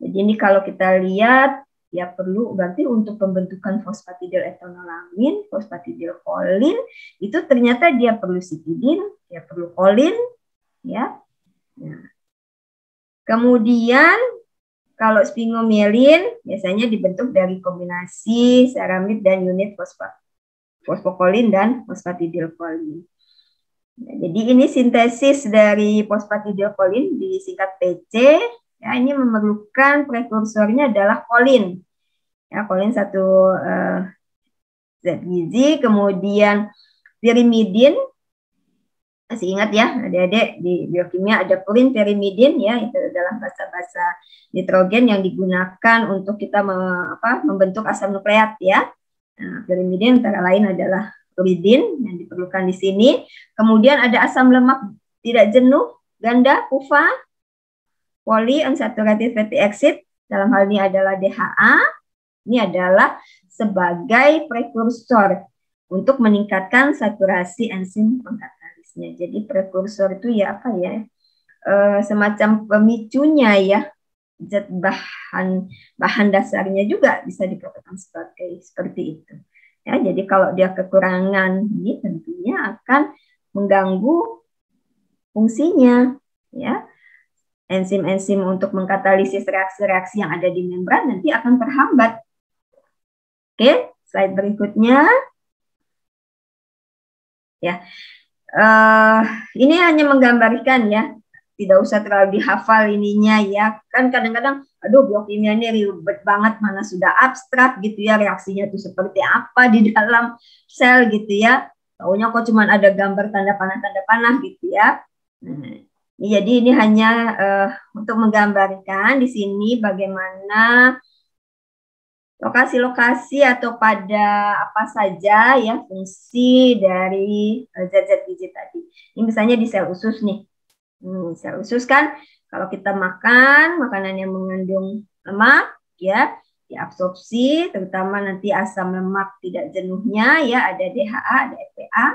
Jadi ini kalau kita lihat, ya perlu berarti untuk pembentukan fosfatidilmetanolamin, fosfatidilkolin itu ternyata dia perlu citidin, dia perlu kolin, ya. Nah. Kemudian kalau sphingomyelin biasanya dibentuk dari kombinasi ceramid dan unit fosfat, fosfokolin dan fosfatidilkolin. Nah, jadi ini sintesis dari fosfatidilkolin disingkat P C. Ya, ini memerlukan prekursornya adalah kolin. Ya, kolin satu eh, zat gizi, kemudian pirimidin. Masih ingat ya, adik-adik, di biokimia ada purin, pirimidin ya, itu dalam bahasa-bahasa nitrogen yang digunakan untuk kita me, apa, membentuk asam nukleat ya. Nah, pirimidin antara lain adalah uridin yang diperlukan di sini. Kemudian ada asam lemak tidak jenuh, ganda, P U F A, polyunsaturated fatty acid, dalam hal ini adalah D H A, ini adalah sebagai prekursor untuk meningkatkan saturasi enzim pengkatalisnya. Jadi prekursor itu ya apa ya, e, semacam pemicunya ya, zat bahan bahan dasarnya juga bisa dikatakan sebagai seperti itu. Ya, jadi kalau dia kekurangan ini tentunya akan mengganggu fungsinya ya. Enzim-enzim untuk mengkatalisis reaksi-reaksi yang ada di membran nanti akan terhambat. Oke, slide berikutnya. Ya. Uh, ini hanya menggambarkan ya. Tidak usah terlalu dihafal ininya ya, kan kadang-kadang aduh biokimia ini ribet banget, mana sudah abstrak gitu ya, reaksinya itu seperti apa di dalam sel gitu ya, taunya kok cuman ada gambar tanda panah-tanda panah gitu ya. Nah, ini, jadi ini hanya uh, untuk menggambarkan di sini bagaimana lokasi-lokasi atau pada apa saja ya fungsi dari zat-zat gizi tadi. Ini misalnya di sel usus nih. Hmm, sel usus kan kalau kita makan makanan yang mengandung lemak ya diabsorpsi, terutama nanti asam lemak tidak jenuhnya ya, ada D H A, ada E P A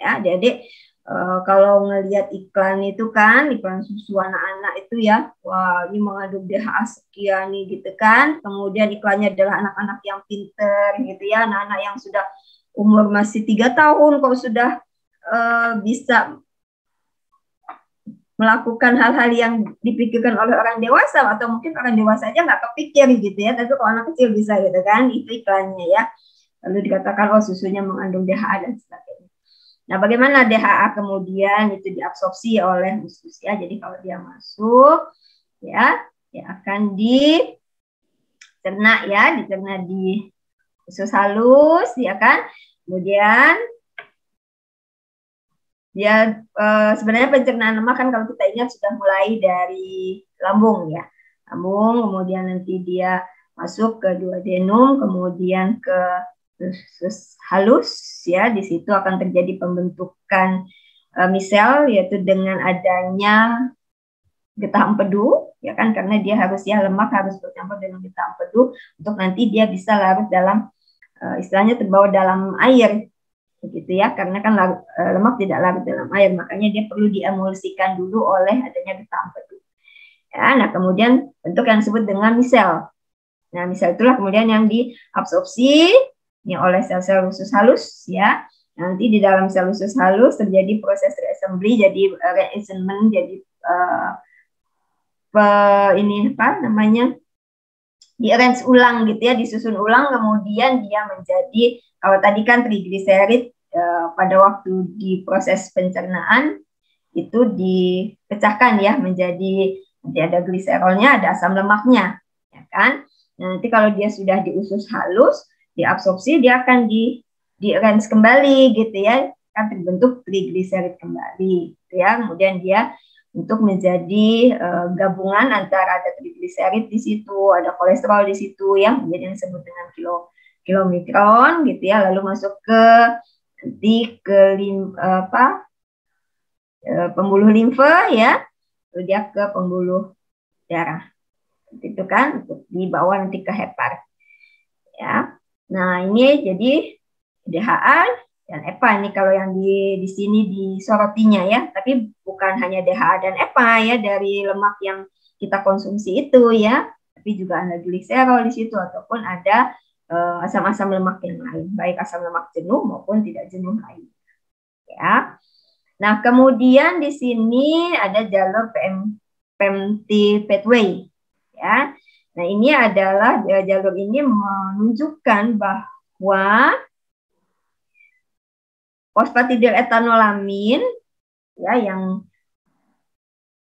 ya. Adik-adik e, kalau ngelihat iklan itu kan, iklan susu anak-anak itu ya, wah ini mengandung D H A sekian nih gitu kan, kemudian iklannya adalah anak-anak yang pinter gitu ya, anak-anak yang sudah umur masih tiga tahun kok sudah e, bisa melakukan hal-hal yang dipikirkan oleh orang dewasa, atau mungkin orang dewasa aja nggak kepikir gitu ya, tapi kalau anak kecil bisa gitu kan, itu iklannya ya. Lalu dikatakan oh susunya mengandung D H A dan sebagainya. Nah bagaimana D H A kemudian itu diabsorpsi oleh usus ya, jadi kalau dia masuk ya, dia akan dicerna ya, dicerna di usus halus ya kan, kemudian ya e, sebenarnya pencernaan lemak kan kalau kita ingat sudah mulai dari lambung ya, lambung kemudian nanti dia masuk ke duodenum, kemudian ke usus halus ya, di situ akan terjadi pembentukan e, misel yaitu dengan adanya getah empedu ya kan, karena dia harus ya lemak harus bercampur dengan getah empedu untuk nanti dia bisa larut dalam e, istilahnya terbawa dalam air. Begitu ya, karena kan larut, lemak tidak larut dalam air, makanya dia perlu diemulsikan dulu oleh adanya getah empedu. Ya, nah kemudian bentuk yang disebut dengan misel. Nah, misal itulah kemudian yang diabsorpsi yang oleh sel-sel usus halus ya. Nanti di dalam sel usus halus terjadi proses reassembly, jadi reassembly jadi uh, pe, ini apa namanya? Di-arrange ulang gitu ya, disusun ulang, kemudian dia menjadi kalau tadi kan trigliserid eh, pada waktu di proses pencernaan itu dipecahkan ya menjadi ada gliserolnya, ada asam lemaknya, ya kan? Nah, nanti kalau dia sudah di usus halus, diabsorpsi dia akan di di-arrange kembali gitu ya, akan terbentuk trigliserid kembali, gitu ya. Kemudian dia untuk menjadi uh, gabungan antara ada trigliserid di situ, ada kolesterol di situ yang menjadi yang disebut dengan kilo kilomikron gitu ya, lalu masuk ke di ke lim, apa e, pembuluh limfa ya, lalu dia ke pembuluh darah gitu kan, dibawa nanti ke hepar ya. Nah ini jadi D H A dan E P A ini kalau yang di di sini disorotinya ya, tapi bukan hanya D H A dan E P A ya dari lemak yang kita konsumsi itu ya, tapi juga ada gliserol di situ ataupun ada asam-asam uh, lemak yang lain, baik asam lemak jenuh maupun tidak jenuh lain. Ya. Nah, kemudian di sini ada jalur P M T pathway ya. Nah, ini adalah jalur ini menunjukkan bahwa fosfatidil etanolamin ya yang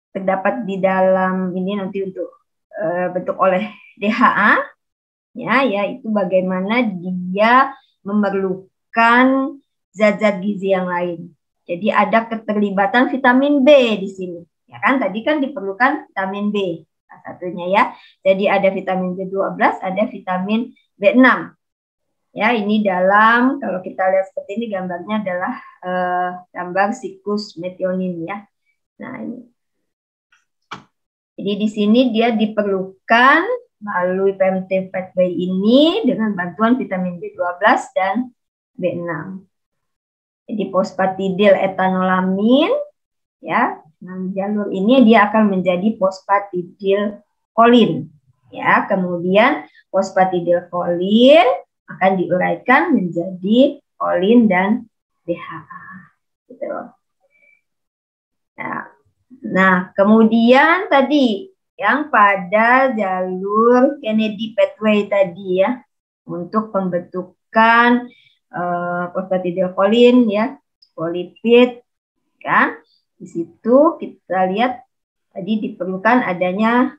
terdapat di dalam ini nanti untuk e, bentuk oleh D H A ya, yaitu bagaimana dia memerlukan zat-zat gizi yang lain. Jadi ada keterlibatan vitamin B di sini. Ya kan tadi kan diperlukan vitamin B salah satunya ya. Jadi ada vitamin B dua belas, ada vitamin B enam. Ya, ini dalam kalau kita lihat seperti ini gambarnya adalah eh, gambar siklus metionin ya. Nah, ini. Jadi di sini dia diperlukan melalui P M T pathway ini dengan bantuan vitamin B dua belas dan B enam. Jadi fosfatidil etanolamin ya, dengan jalur ini dia akan menjadi fosfatidil kolin ya. Kemudian fosfatidil kolin akan diuraikan menjadi kolin dan D H A. Gitu. Nah, nah, kemudian tadi yang pada jalur Kennedy pathway tadi ya, untuk pembentukan eh, fosfatidilkolin ya, polipid kan, di situ kita lihat tadi diperlukan adanya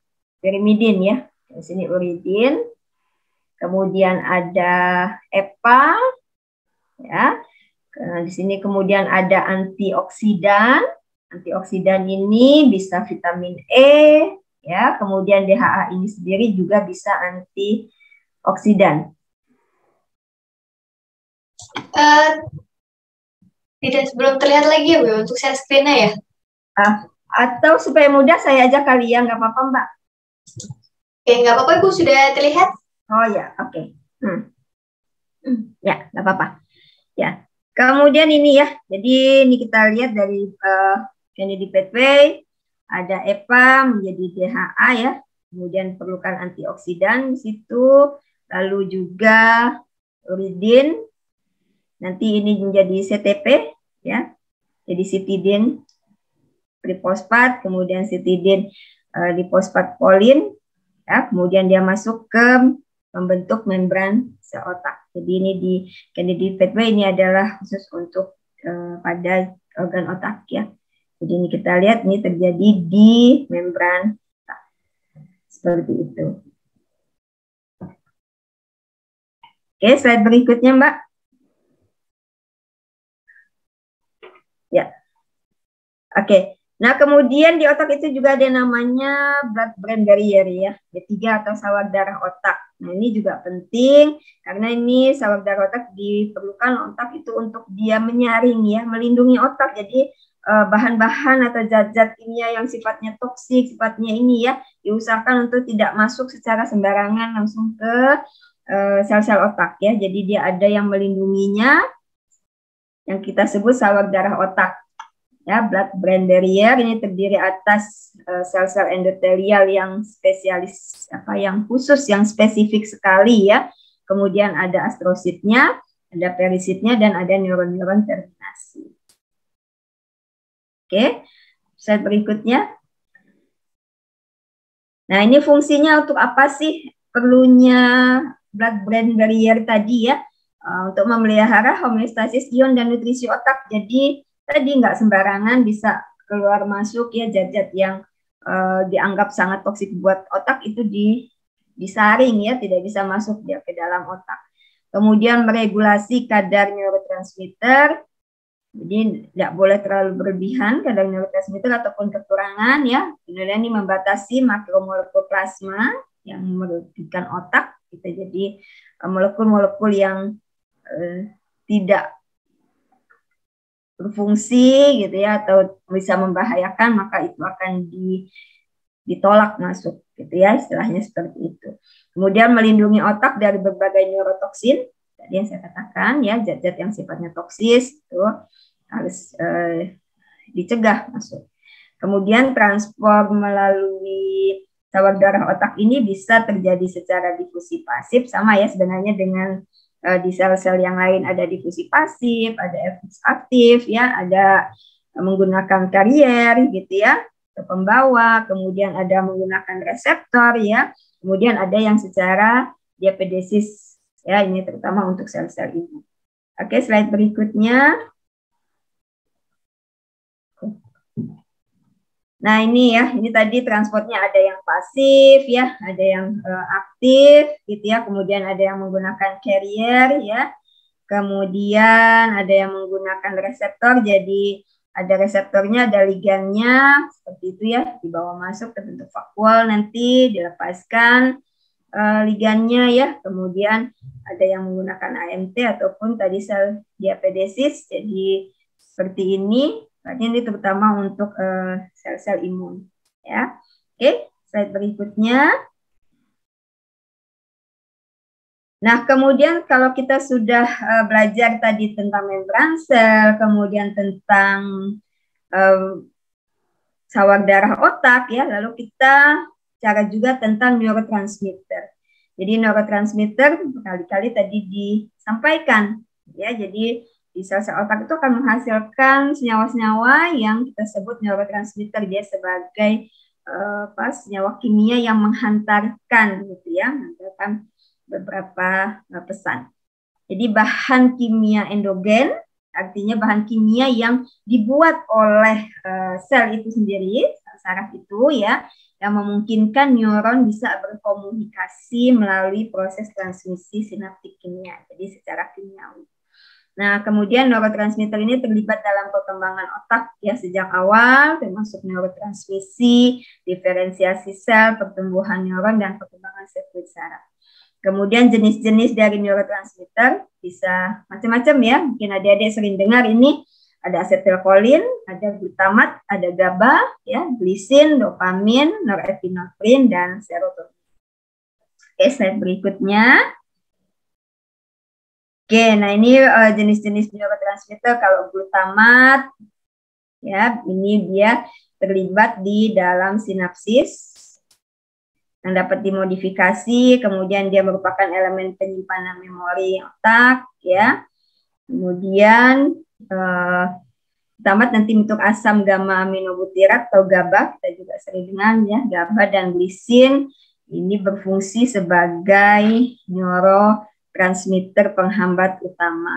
pirimidin ya, di sini uridin. Kemudian ada E P A, ya. Di sini kemudian ada antioksidan. Antioksidan ini bisa vitamin E, ya. Kemudian D H A ini sendiri juga bisa antioksidan. Uh, tidak belum terlihat lagi ya, Bu, untuk share screen-nya ya. Uh, atau supaya mudah saya aja kali ya, nggak apa-apa Mbak. Oke, eh, nggak apa-apa Ibu sudah terlihat. Oh ya, oke. Okay. Hmm. Hmm. Ya, nggak apa-apa. Ya, kemudian ini ya. Jadi ini kita lihat dari uh, Kennedy pathway ada E P A menjadi D H A ya. Kemudian perlukan antioksidan di situ, lalu juga uridin. Nanti ini menjadi C T P ya. Jadi citidin trifosfat, kemudian citidin uh, difosfat kolin. Ya, kemudian dia masuk ke membentuk membran sel otak. Jadi ini di Kennedy pathway ini adalah khusus untuk eh, pada organ otak ya. Jadi ini kita lihat ini terjadi di membran otak. Seperti itu. Oke, slide berikutnya Mbak. Ya. Oke. Nah, kemudian di otak itu juga ada namanya blood-brain barrier ya, B tiga atau sawak darah otak. Nah, ini juga penting karena ini sawak darah otak diperlukan otak itu untuk dia menyaring ya, melindungi otak. Jadi bahan-bahan atau zat-zat kimia yang sifatnya toksik, sifatnya ini ya, diusahakan untuk tidak masuk secara sembarangan langsung ke sel-sel otak ya. Jadi dia ada yang melindunginya yang kita sebut sawak darah otak. Ya, blood-brain barrier ini terdiri atas sel-sel uh, endotelial yang spesialis, apa yang khusus, yang spesifik sekali ya. Kemudian ada astrositnya, ada perisitnya, dan ada neuron-neuron terminasi. Oke, slide berikutnya. Nah, ini fungsinya untuk apa sih perlunya blood-brain barrier tadi ya? Uh, untuk memelihara homeostasis ion dan nutrisi otak. Jadi tadi nggak sembarangan bisa keluar masuk ya, zat-zat yang uh, dianggap sangat toksik buat otak itu di, disaring ya, tidak bisa masuk ya, ke dalam otak. Kemudian meregulasi kadar neurotransmitter, jadi tidak boleh terlalu berlebihan kadar neurotransmitter ataupun kekurangan ya. Kemudian ini membatasi makromolekul plasma yang merugikan otak, kita jadi uh, molekul-molekul yang uh, tidak berfungsi gitu ya, atau bisa membahayakan, maka itu akan di, ditolak masuk gitu ya, istilahnya seperti itu. Kemudian melindungi otak dari berbagai neurotoksin tadi yang saya katakan ya, zat-zat yang sifatnya toksis itu harus eh, dicegah masuk. Kemudian transport melalui saluran darah otak ini bisa terjadi secara difusi pasif, sama ya sebenarnya dengan di sel-sel yang lain, ada difusi pasif, ada efusi aktif, ya, ada menggunakan karier, gitu ya, ke pembawa, kemudian ada menggunakan reseptor, ya, kemudian ada yang secara diapedesis, ya, ini terutama untuk sel-sel ini. Oke, slide berikutnya. Nah, ini ya, ini tadi transportnya ada yang pasif ya, ada yang uh, aktif gitu ya, kemudian ada yang menggunakan carrier ya, kemudian ada yang menggunakan reseptor, jadi ada reseptornya, ada ligannya, seperti itu ya, dibawa masuk ke bentuk vakuol nanti, dilepaskan uh, ligannya ya, kemudian ada yang menggunakan A M T ataupun tadi sel diapedesis, jadi seperti ini. Ini terutama untuk sel-sel uh, imun, ya. Oke, slide berikutnya. Nah, kemudian kalau kita sudah uh, belajar tadi tentang membran sel, kemudian tentang uh, sawar darah otak, ya, lalu kita bicara juga tentang neurotransmitter. Jadi neurotransmitter berkali-kali tadi disampaikan, ya. Jadi di sel-sel otak itu akan menghasilkan senyawa-senyawa yang kita sebut neurotransmitter, dia sebagai uh, pas senyawa kimia yang menghantarkan gitu ya, menghantarkan beberapa uh, pesan. Jadi bahan kimia endogen artinya bahan kimia yang dibuat oleh uh, sel itu sendiri, sel saraf itu ya, yang memungkinkan neuron bisa berkomunikasi melalui proses transmisi sinaptik kimia. Jadi secara kimiawi. Nah, kemudian neurotransmitter ini terlibat dalam perkembangan otak ya sejak awal, termasuk neurotransmisi, diferensiasi sel, pertumbuhan neuron, dan perkembangan sirkuit saraf. Kemudian jenis-jenis dari neurotransmitter bisa macam-macam ya, mungkin adik-adik sering dengar ini, ada acetilkolin, ada glutamat, ada GABA, ya, glisin, dopamin, norepinefrin, dan serotonin. Oke, slide berikutnya. Oke, nah ini jenis-jenis uh, neurotransmitter. Kalau glutamat, ya ini dia terlibat di dalam sinapsis yang dapat dimodifikasi. Kemudian dia merupakan elemen penyimpanan memori otak, ya. Kemudian uh, glutamat nanti bentuk asam gamma aminobutyrat atau GABA, kita juga sering dengar ya, GABA dan glisin. Ini berfungsi sebagai neuro transmitter penghambat utama,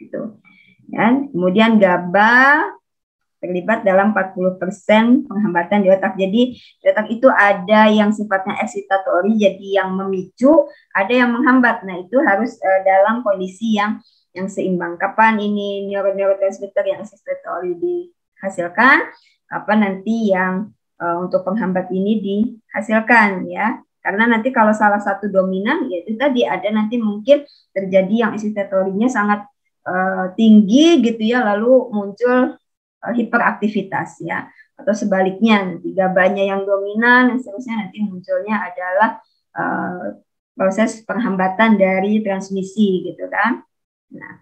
gitu. Dan kemudian GABA terlibat dalam empat puluh persen penghambatan di otak. Jadi di otak itu ada yang sifatnya eksitatori, jadi yang memicu, ada yang menghambat. Nah itu harus uh, dalam kondisi yang yang seimbang. Kapan ini neurotransmitter yang eksitatori dihasilkan, kapan nanti yang uh, untuk penghambat ini dihasilkan, ya. Karena nanti kalau salah satu dominan, yaitu tadi ada nanti mungkin terjadi yang excitatorinya sangat uh, tinggi gitu ya, lalu muncul uh, hiperaktivitas ya. Atau sebaliknya, nanti GABA-nya yang dominan, dan seterusnya nanti munculnya adalah uh, proses penghambatan dari transmisi gitu kan. Nah,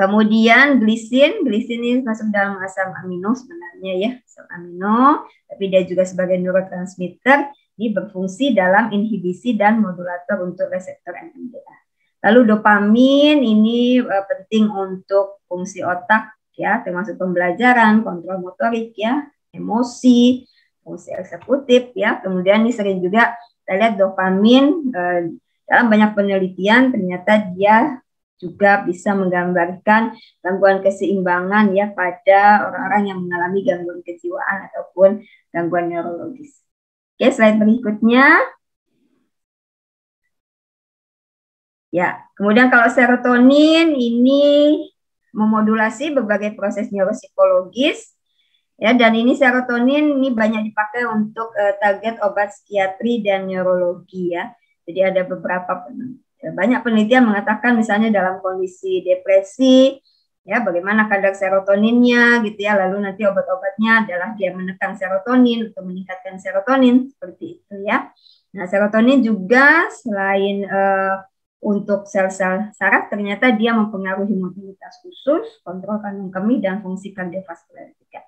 Kemudian glisin, glisin ini masuk dalam asam amino sebenarnya ya, asam amino, tapi dia juga sebagai neurotransmitter, dia berfungsi dalam inhibisi dan modulator untuk reseptor N M D A. Lalu dopamin ini uh, penting untuk fungsi otak ya, termasuk pembelajaran, kontrol motorik ya, emosi, fungsi eksekutif ya. Kemudian ini sering juga kita lihat dopamin uh, dalam banyak penelitian ternyata dia juga bisa menggambarkan gangguan keseimbangan ya pada orang-orang yang mengalami gangguan kejiwaan ataupun gangguan neurologis. Oke, slide berikutnya. Ya, kemudian kalau serotonin ini memodulasi berbagai proses neuropsikologis ya, dan ini serotonin ini banyak dipakai untuk uh, target obat psikiatri dan neurologi ya. Jadi ada beberapa penelitian. Banyak penelitian mengatakan misalnya dalam kondisi depresi, ya bagaimana kadar serotoninnya gitu ya, lalu nanti obat-obatnya adalah dia menekan serotonin atau meningkatkan serotonin, seperti itu ya. Nah serotonin juga selain uh, untuk sel-sel saraf, ternyata dia mempengaruhi mobilitas usus, kontrol kandung kemih, dan fungsi kardiovaskular juga.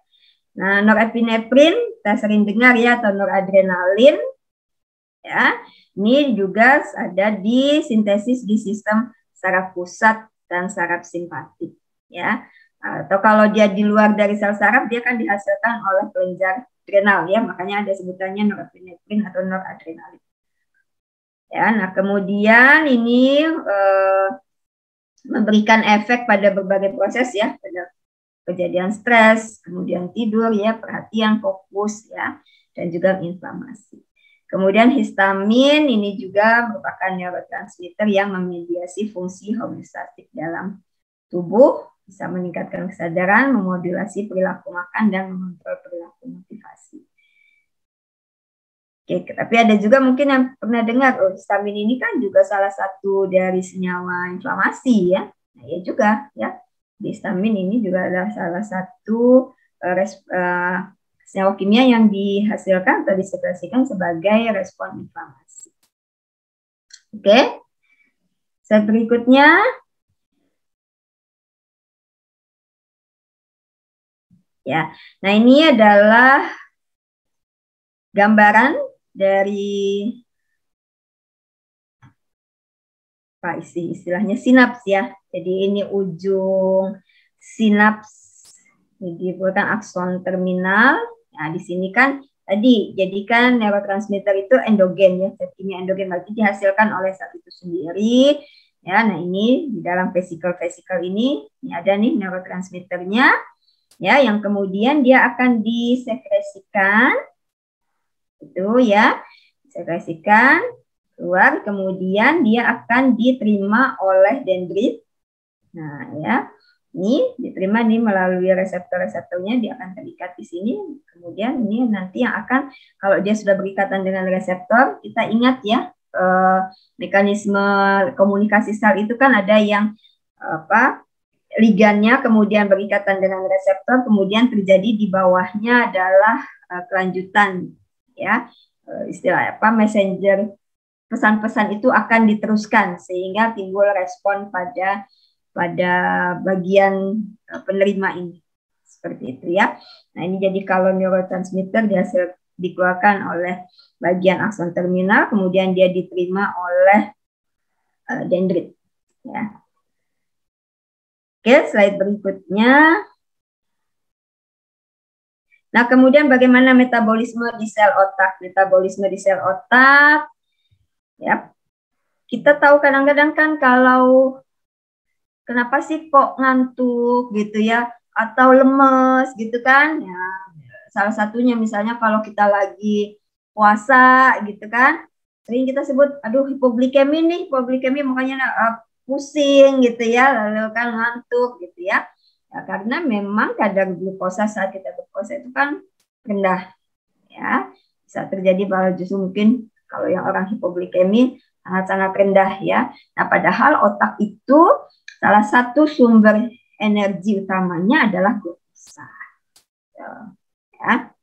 Nah norepinefrin, kita sering dengar ya, atau noradrenalin, ya. Ini juga ada di sintesis di sistem saraf pusat dan saraf simpatik, ya. Atau kalau dia di luar dari sel saraf, dia akan dihasilkan oleh kelenjar adrenal, ya. Makanya ada sebutannya norepinefrin atau noradrenalin. Ya, nah kemudian ini eh, memberikan efek pada berbagai proses, ya. Pada kejadian stres, kemudian tidur, ya, perhatian, fokus, ya, dan juga inflamasi. Kemudian histamin ini juga merupakan neurotransmitter yang memediasi fungsi homeostatik dalam tubuh, bisa meningkatkan kesadaran, memodulasi perilaku makan, dan mengontrol perilaku motivasi. Oke, tapi ada juga mungkin yang pernah dengar, oh histamin ini kan juga salah satu dari senyawa inflamasi ya. Nah, ya juga ya, histamin ini juga adalah salah satu uh, res, uh, senyawa kimia yang dihasilkan atau disekresikan sebagai respon inflamasi. Oke, okay. Slide berikutnya. Ya, nah ini adalah gambaran dari apa isi istilahnya sinaps ya. Jadi ini ujung sinaps, diberikan akson terminal. Nah, di sini kan tadi jadikan neurotransmitter itu endogen ya, zat kimia endogen berarti dihasilkan oleh zat itu sendiri ya. Nah, ini di dalam vesikel-vesikel ini, ini ada nih neurotransmitternya ya, yang kemudian dia akan disekresikan itu ya, disekresikan keluar, kemudian dia akan diterima oleh dendrit. Nah ya, ini diterima nih melalui reseptor-reseptornya, dia akan terikat di sini. Kemudian ini nanti yang akan, kalau dia sudah berikatan dengan reseptor, kita ingat ya eh, mekanisme komunikasi sel itu kan ada yang apa ligannya kemudian berikatan dengan reseptor, kemudian terjadi di bawahnya adalah eh, kelanjutan ya, eh, istilah apa messenger, pesan-pesan itu akan diteruskan sehingga timbul respon pada pada bagian penerima ini, seperti itu ya. Nah ini jadi kalau neurotransmitter dihasil dikeluarkan oleh bagian akson terminal, kemudian dia diterima oleh uh, dendrit ya. Oke, slide berikutnya. Nah kemudian bagaimana metabolisme di sel otak, metabolisme di sel otak ya. Kita tahu kadang-kadang kan kalau kenapa sih kok ngantuk gitu ya, atau lemes gitu kan ya, salah satunya misalnya kalau kita lagi puasa gitu kan, sering kita sebut aduh hipoglikemi nih, hipoglikemi makanya uh, pusing gitu ya, lalu kan ngantuk gitu ya. Ya karena memang kadar glukosa saat kita berpuasa itu kan rendah ya, bisa terjadi bahwa justru mungkin kalau yang orang hipoglikemi sangat-sangat rendah ya. Nah padahal otak itu salah satu sumber energi utamanya adalah glukosa. Ya.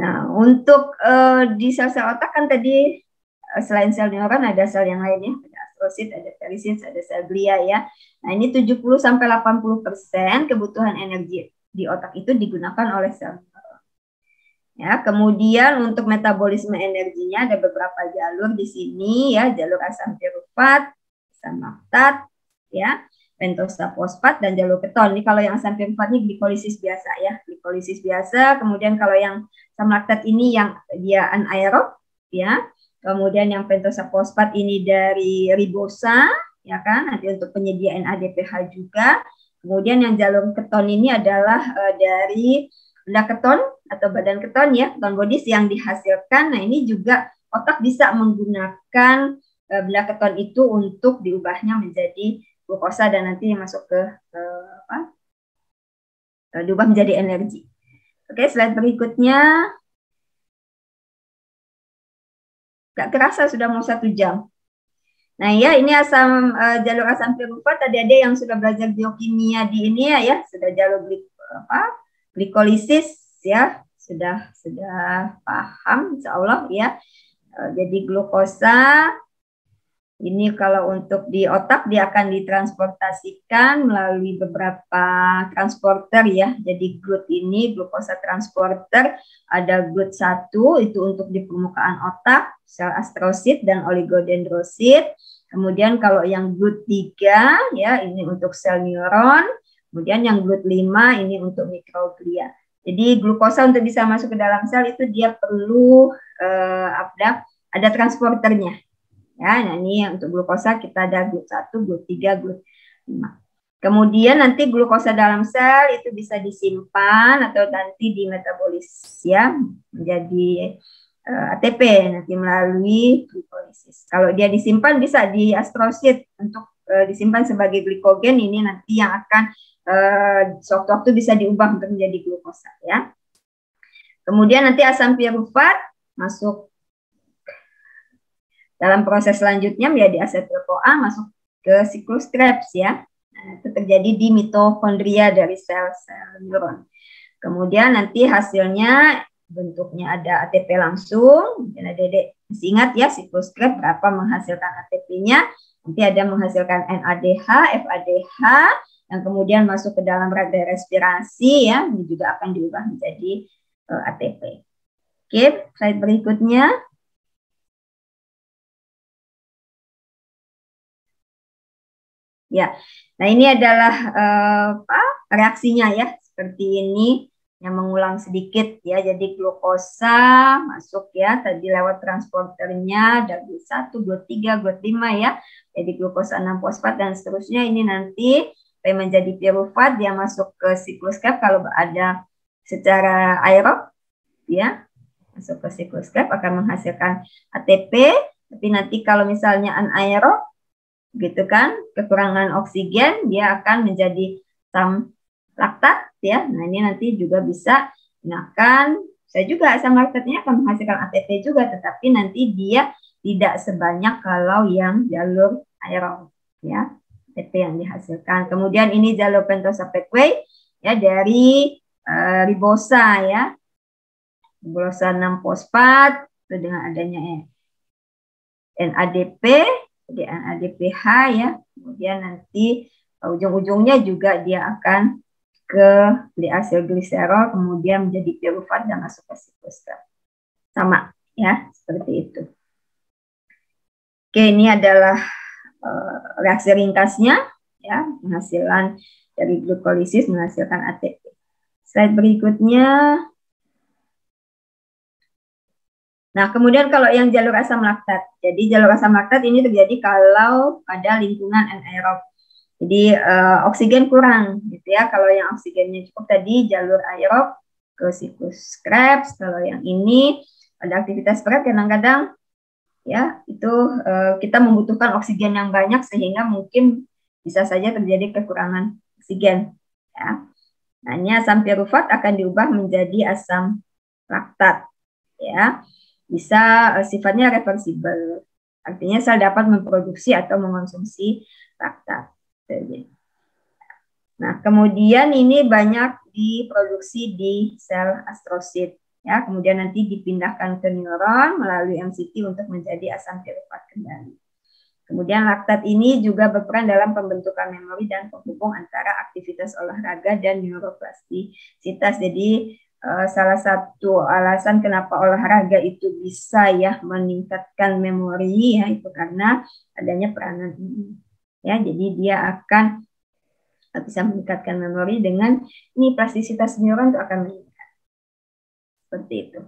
Nah, untuk uh, di sel-sel otak kan tadi uh, selain sel neuron ada sel yang lainnya, ada eritrosit, ada felisin, ada sel glia ya. Nah, ini tujuh puluh sampai delapan puluh persen kebutuhan energi di otak itu digunakan oleh sel neuron. Ya, kemudian untuk metabolisme energinya ada beberapa jalur di sini ya, jalur asam piruvat, asam laktat ya, pentosa fosfat dan jalur keton. Ini kalau yang asam piruvat ini glikolisis biasa ya, glikolisis biasa. Kemudian kalau yang asam laktat ini yang dia anaerob ya. Kemudian yang pentosa fosfat ini dari ribosa ya kan, nanti untuk penyedia N A D P H juga. Kemudian yang jalur keton ini adalah uh, dari benda keton atau badan keton ya, keton bodies yang dihasilkan. Nah, ini juga otak bisa menggunakan uh, benda keton itu untuk diubahnya menjadi glukosa dan nanti masuk ke uh, apa? Uh, diubah menjadi energi. Oke, slide berikutnya. Gak kerasa sudah mau satu jam. Nah ya, ini asam uh, jalur asam piruvat. Tadi ada yang sudah belajar biokimia di ini ya, ya sudah jalur glik, apa, glikolisis ya, sudah sudah paham, insya Allah ya. Uh, jadi glukosa. Ini kalau untuk di otak dia akan ditransportasikan melalui beberapa transporter ya. Jadi GLUT ini glukosa transporter, ada GLUT satu itu untuk di permukaan otak, sel astrosit dan oligodendrosit. Kemudian kalau yang GLUT tiga ya, ini untuk sel neuron. Kemudian yang GLUT lima ini untuk mikroglia. Jadi glukosa untuk bisa masuk ke dalam sel itu dia perlu eh, ada ada transporternya. Ya, nah ini yang untuk glukosa kita ada GLUT satu, GLUT tiga, GLUT lima. Kemudian nanti glukosa dalam sel itu bisa disimpan atau nanti dimetabolis ya menjadi uh, A T P nanti melalui glikolisis. Kalau dia disimpan bisa di astrosit untuk uh, disimpan sebagai glikogen, ini nanti yang akan uh, sewaktu-waktu bisa diubah untuk menjadi glukosa ya. Kemudian nanti asam piruvat masuk dalam proses selanjutnya menjadi asetil-CoA masuk ke siklus Krebs ya. Nah, itu terjadi di mitokondria dari sel-sel neuron. Kemudian nanti hasilnya bentuknya ada A T P langsung. Dan adek masih ingat ya siklus Krebs berapa menghasilkan A T P-nya. Nanti ada menghasilkan N A D H, F A D H yang kemudian masuk ke dalam rantai respirasi ya. Ini juga akan diubah menjadi uh, A T P. Oke, slide berikutnya. Ya, nah ini adalah eh, apa, reaksinya ya seperti ini yang mengulang sedikit ya. Jadi glukosa masuk ya tadi lewat transporternya ada GLUT satu, GLUT tiga, GLUT lima ya. Jadi glukosa enam fosfat dan seterusnya ini nanti menjadi piruvat dia masuk ke siklus Krebs kalau ada secara aerob ya masuk ke siklus Krebs akan menghasilkan A T P. Tapi nanti kalau misalnya anaerob gitu kan, kekurangan oksigen dia akan menjadi asam laktat ya. Nah, ini nanti juga bisa gunakan, saya juga asam laktatnya akan menghasilkan A T P juga, tetapi nanti dia tidak sebanyak kalau yang jalur aerob ya, A T P yang dihasilkan. Kemudian ini jalur pentosa pathway ya dari uh, ribosa ya. Ribosa enam fosfat dengan adanya N A D P di N A D P H ya, kemudian nanti uh, ujung-ujungnya juga dia akan ke diasil gliserol, kemudian menjadi piruvat dan masuk ke siklus Krebs. Sama ya, seperti itu. Oke, ini adalah uh, reaksi ringkasnya ya, penghasilan dari glukolisis menghasilkan A T P. Slide berikutnya. Nah, kemudian kalau yang jalur asam laktat. Jadi jalur asam laktat ini terjadi kalau pada lingkungan anaerob. Jadi uh, oksigen kurang gitu ya. Kalau yang oksigennya cukup tadi jalur aerob ke siklus Krebs. Kalau yang ini ada aktivitas berat kadang-kadang ya itu uh, kita membutuhkan oksigen yang banyak sehingga mungkin bisa saja terjadi kekurangan oksigen ya. Nah, ini asam piruvat akan diubah menjadi asam laktat ya. Bisa uh, sifatnya reversibel, artinya sel dapat memproduksi atau mengonsumsi laktat. Nah, kemudian ini banyak diproduksi di sel astrosit ya, kemudian nanti dipindahkan ke neuron melalui M C T untuk menjadi asam piruvat kembali. Kemudian laktat ini juga berperan dalam pembentukan memori dan penghubung antara aktivitas olahraga dan neuroplastisitas. Jadi uh, salah satu alasan kenapa olahraga itu bisa ya meningkatkan memori ya itu karena adanya peranan ini. Ya, jadi dia akan bisa meningkatkan memori dengan ini plastisitas neuron itu akan meningkat. Seperti itu.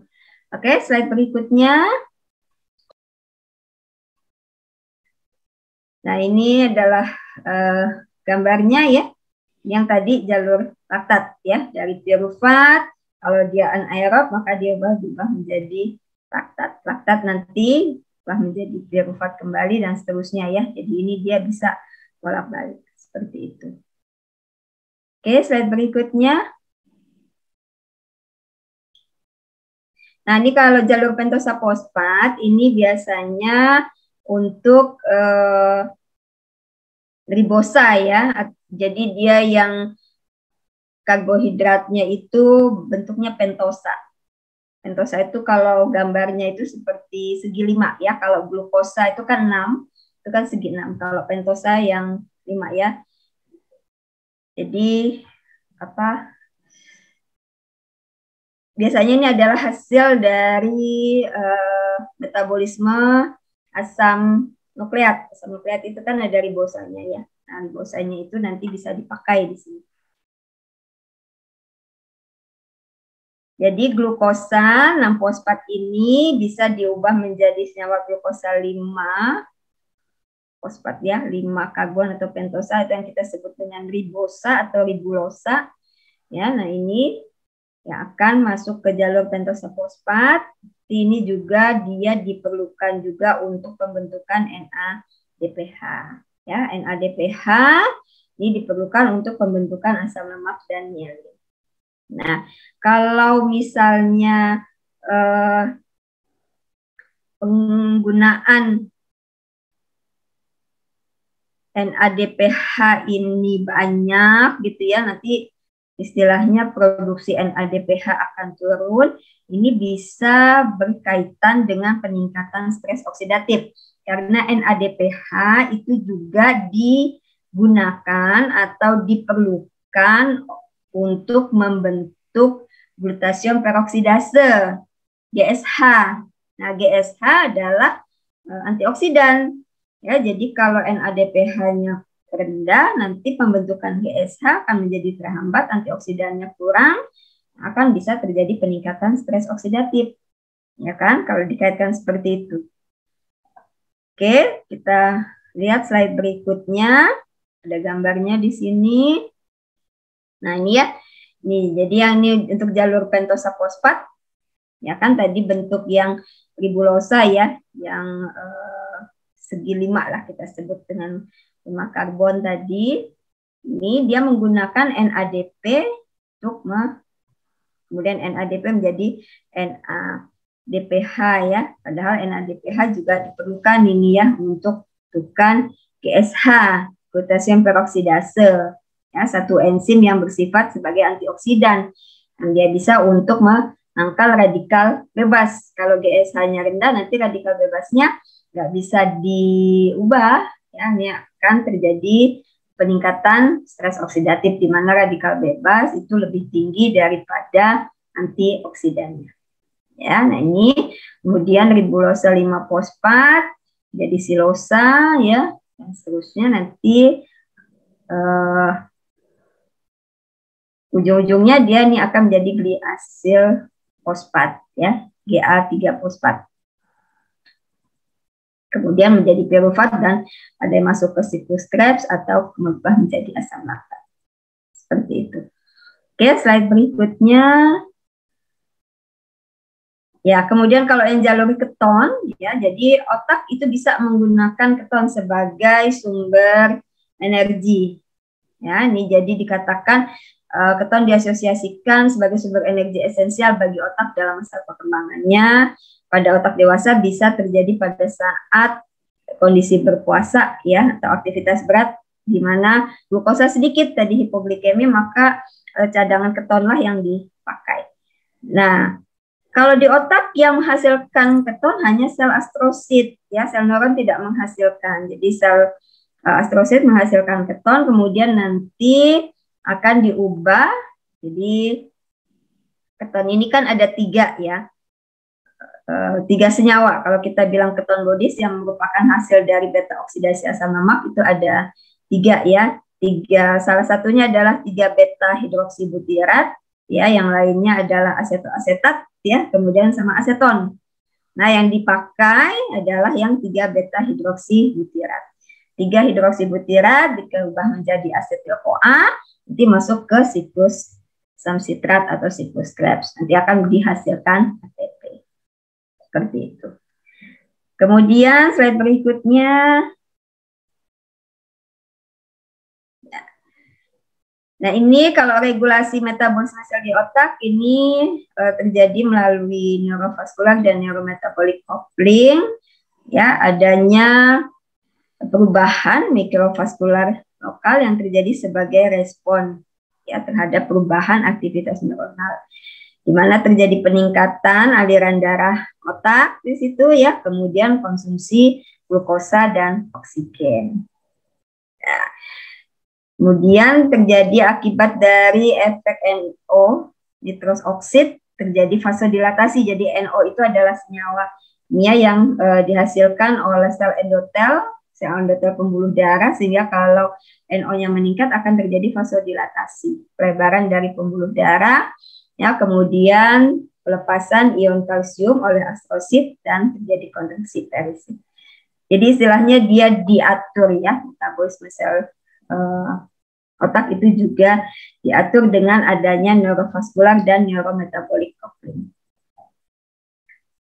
Oke, slide berikutnya. Nah, ini adalah uh, gambarnya ya, yang tadi jalur laktat ya, dari pyruvate, kalau dia anaerob maka dia berubah menjadi laktat. Laktat nanti berubah menjadi pyruvate kembali dan seterusnya ya, jadi ini dia bisa bolak-balik, seperti itu. Oke, slide berikutnya. Nah, ini kalau jalur pentosa fosfat, ini biasanya untuk eh, ribosa ya, jadi dia yang karbohidratnya itu bentuknya pentosa. Pentosa itu kalau gambarnya itu seperti segi lima ya, kalau glukosa itu kan enam, itu kan segi enam, kalau pentosa yang lima ya. Jadi apa? Biasanya ini adalah hasil dari eh, metabolisme asam nukleat. Asam nukleat itu kan ada ribosanya ya. Nah, ribosanya itu nanti bisa dipakai di sini. Jadi glukosa enam fosfat ini bisa diubah menjadi senyawa glukosa lima fosfat ya, lima karbon atau pentosa itu yang kita sebut dengan ribosa atau ribulosa ya. Nah, ini yang akan masuk ke jalur pentosa fosfat. Ini juga dia diperlukan juga untuk pembentukan N A D P H. Ya, N A D P H ini diperlukan untuk pembentukan asam lemak dan mielin. Nah, kalau misalnya eh, penggunaan N A D P H ini banyak gitu ya, nanti istilahnya produksi N A D P H akan turun, ini bisa berkaitan dengan peningkatan stres oksidatif. Karena N A D P H itu juga digunakan atau diperlukan untuk membentuk glutasium peroksidase, G S H. Nah, G S H adalah antioksidan. Ya, jadi kalau N A D P H-nya rendah, nanti pembentukan G S H akan menjadi terhambat, antioksidannya kurang, akan bisa terjadi peningkatan stres oksidatif. Ya kan, kalau dikaitkan seperti itu. Oke, kita lihat slide berikutnya. Ada gambarnya di sini. Nah, ini ya. Nih, jadi yang ini untuk jalur pentosa fosfat. Ya kan, tadi bentuk yang ribulosa ya, yang eh, segi lima lah kita sebut dengan lima karbon tadi, ini dia menggunakan N A D P untuk me, kemudian N A D P menjadi N A D P H ya, padahal N A D P H juga diperlukan ini ya untuk bukan G S H, glutasium peroksidase ya, satu enzim yang bersifat sebagai antioksidan, yang dia bisa untuk menangkal radikal bebas. Kalau G S H-nya rendah, nanti radikal bebasnya nggak bisa diubah ya, ini akan terjadi peningkatan stres oksidatif di mana radikal bebas itu lebih tinggi daripada antioksidannya. Ya, nah ini kemudian ribulosa lima fosfat jadi silosa ya, dan seterusnya nanti uh, ujung-ujungnya dia ini akan menjadi gliasil fosfat ya, G A tiga fosfat. Kemudian menjadi pyruvate dan ada yang masuk ke siklus Krebs atau berubah menjadi asam laktat. Seperti itu. Oke, slide berikutnya. Ya, kemudian kalau yang jalur keton, ya, jadi otak itu bisa menggunakan keton sebagai sumber energi. Ya, ini jadi dikatakan uh, keton diasosiasikan sebagai sumber energi esensial bagi otak dalam masa perkembangannya. Pada otak dewasa bisa terjadi pada saat kondisi berpuasa ya atau aktivitas berat di mana glukosa sedikit tadi hipoglikemi, maka eh, cadangan ketonlah yang dipakai. Nah, Kalau di otak yang menghasilkan keton hanya sel astrosit, ya, sel neuron tidak menghasilkan. Jadi sel uh, astrosit menghasilkan keton, kemudian nanti akan diubah. Jadi keton ini kan ada tiga, ya, uh, tiga senyawa. Kalau kita bilang keton bodies yang merupakan hasil dari beta oksidasi asam lemak itu ada tiga, ya, tiga. Salah satunya adalah tiga beta hidroksibutirat, ya, yang lainnya adalah asetoasetat, ya, kemudian sama aseton. Nah, yang dipakai adalah yang tiga beta hidroksibutirat. tiga hidroksibutirat diubah menjadi asetil-CoA, nanti masuk ke siklus samsitrat atau siklus Krebs. Nanti akan dihasilkan A T P. Seperti itu. Kemudian slide berikutnya. Nah, ini kalau regulasi metabolisme sel di otak ini e, terjadi melalui neurovaskular dan neurometabolic coupling, ya, adanya perubahan mikrovaskular lokal yang terjadi sebagai respon, ya, terhadap perubahan aktivitas neuronal, di mana terjadi peningkatan aliran darah otak di situ, ya, kemudian konsumsi glukosa dan oksigen. Ya. Kemudian terjadi akibat dari efek N O, nitrous oxide, terjadi vasodilatasi. Jadi N O itu adalah senyawa kimia yang e, dihasilkan oleh sel endotel, sel endotel pembuluh darah, sehingga kalau N O-nya meningkat akan terjadi vasodilatasi, pelebaran dari pembuluh darah, ya, kemudian pelepasan ion kalsium oleh astrosit dan terjadi kontraksi perisit. Jadi istilahnya dia diatur, ya, metabolisme sel Uh, otak itu juga diatur dengan adanya neurovaskular dan neurometabolic coupling.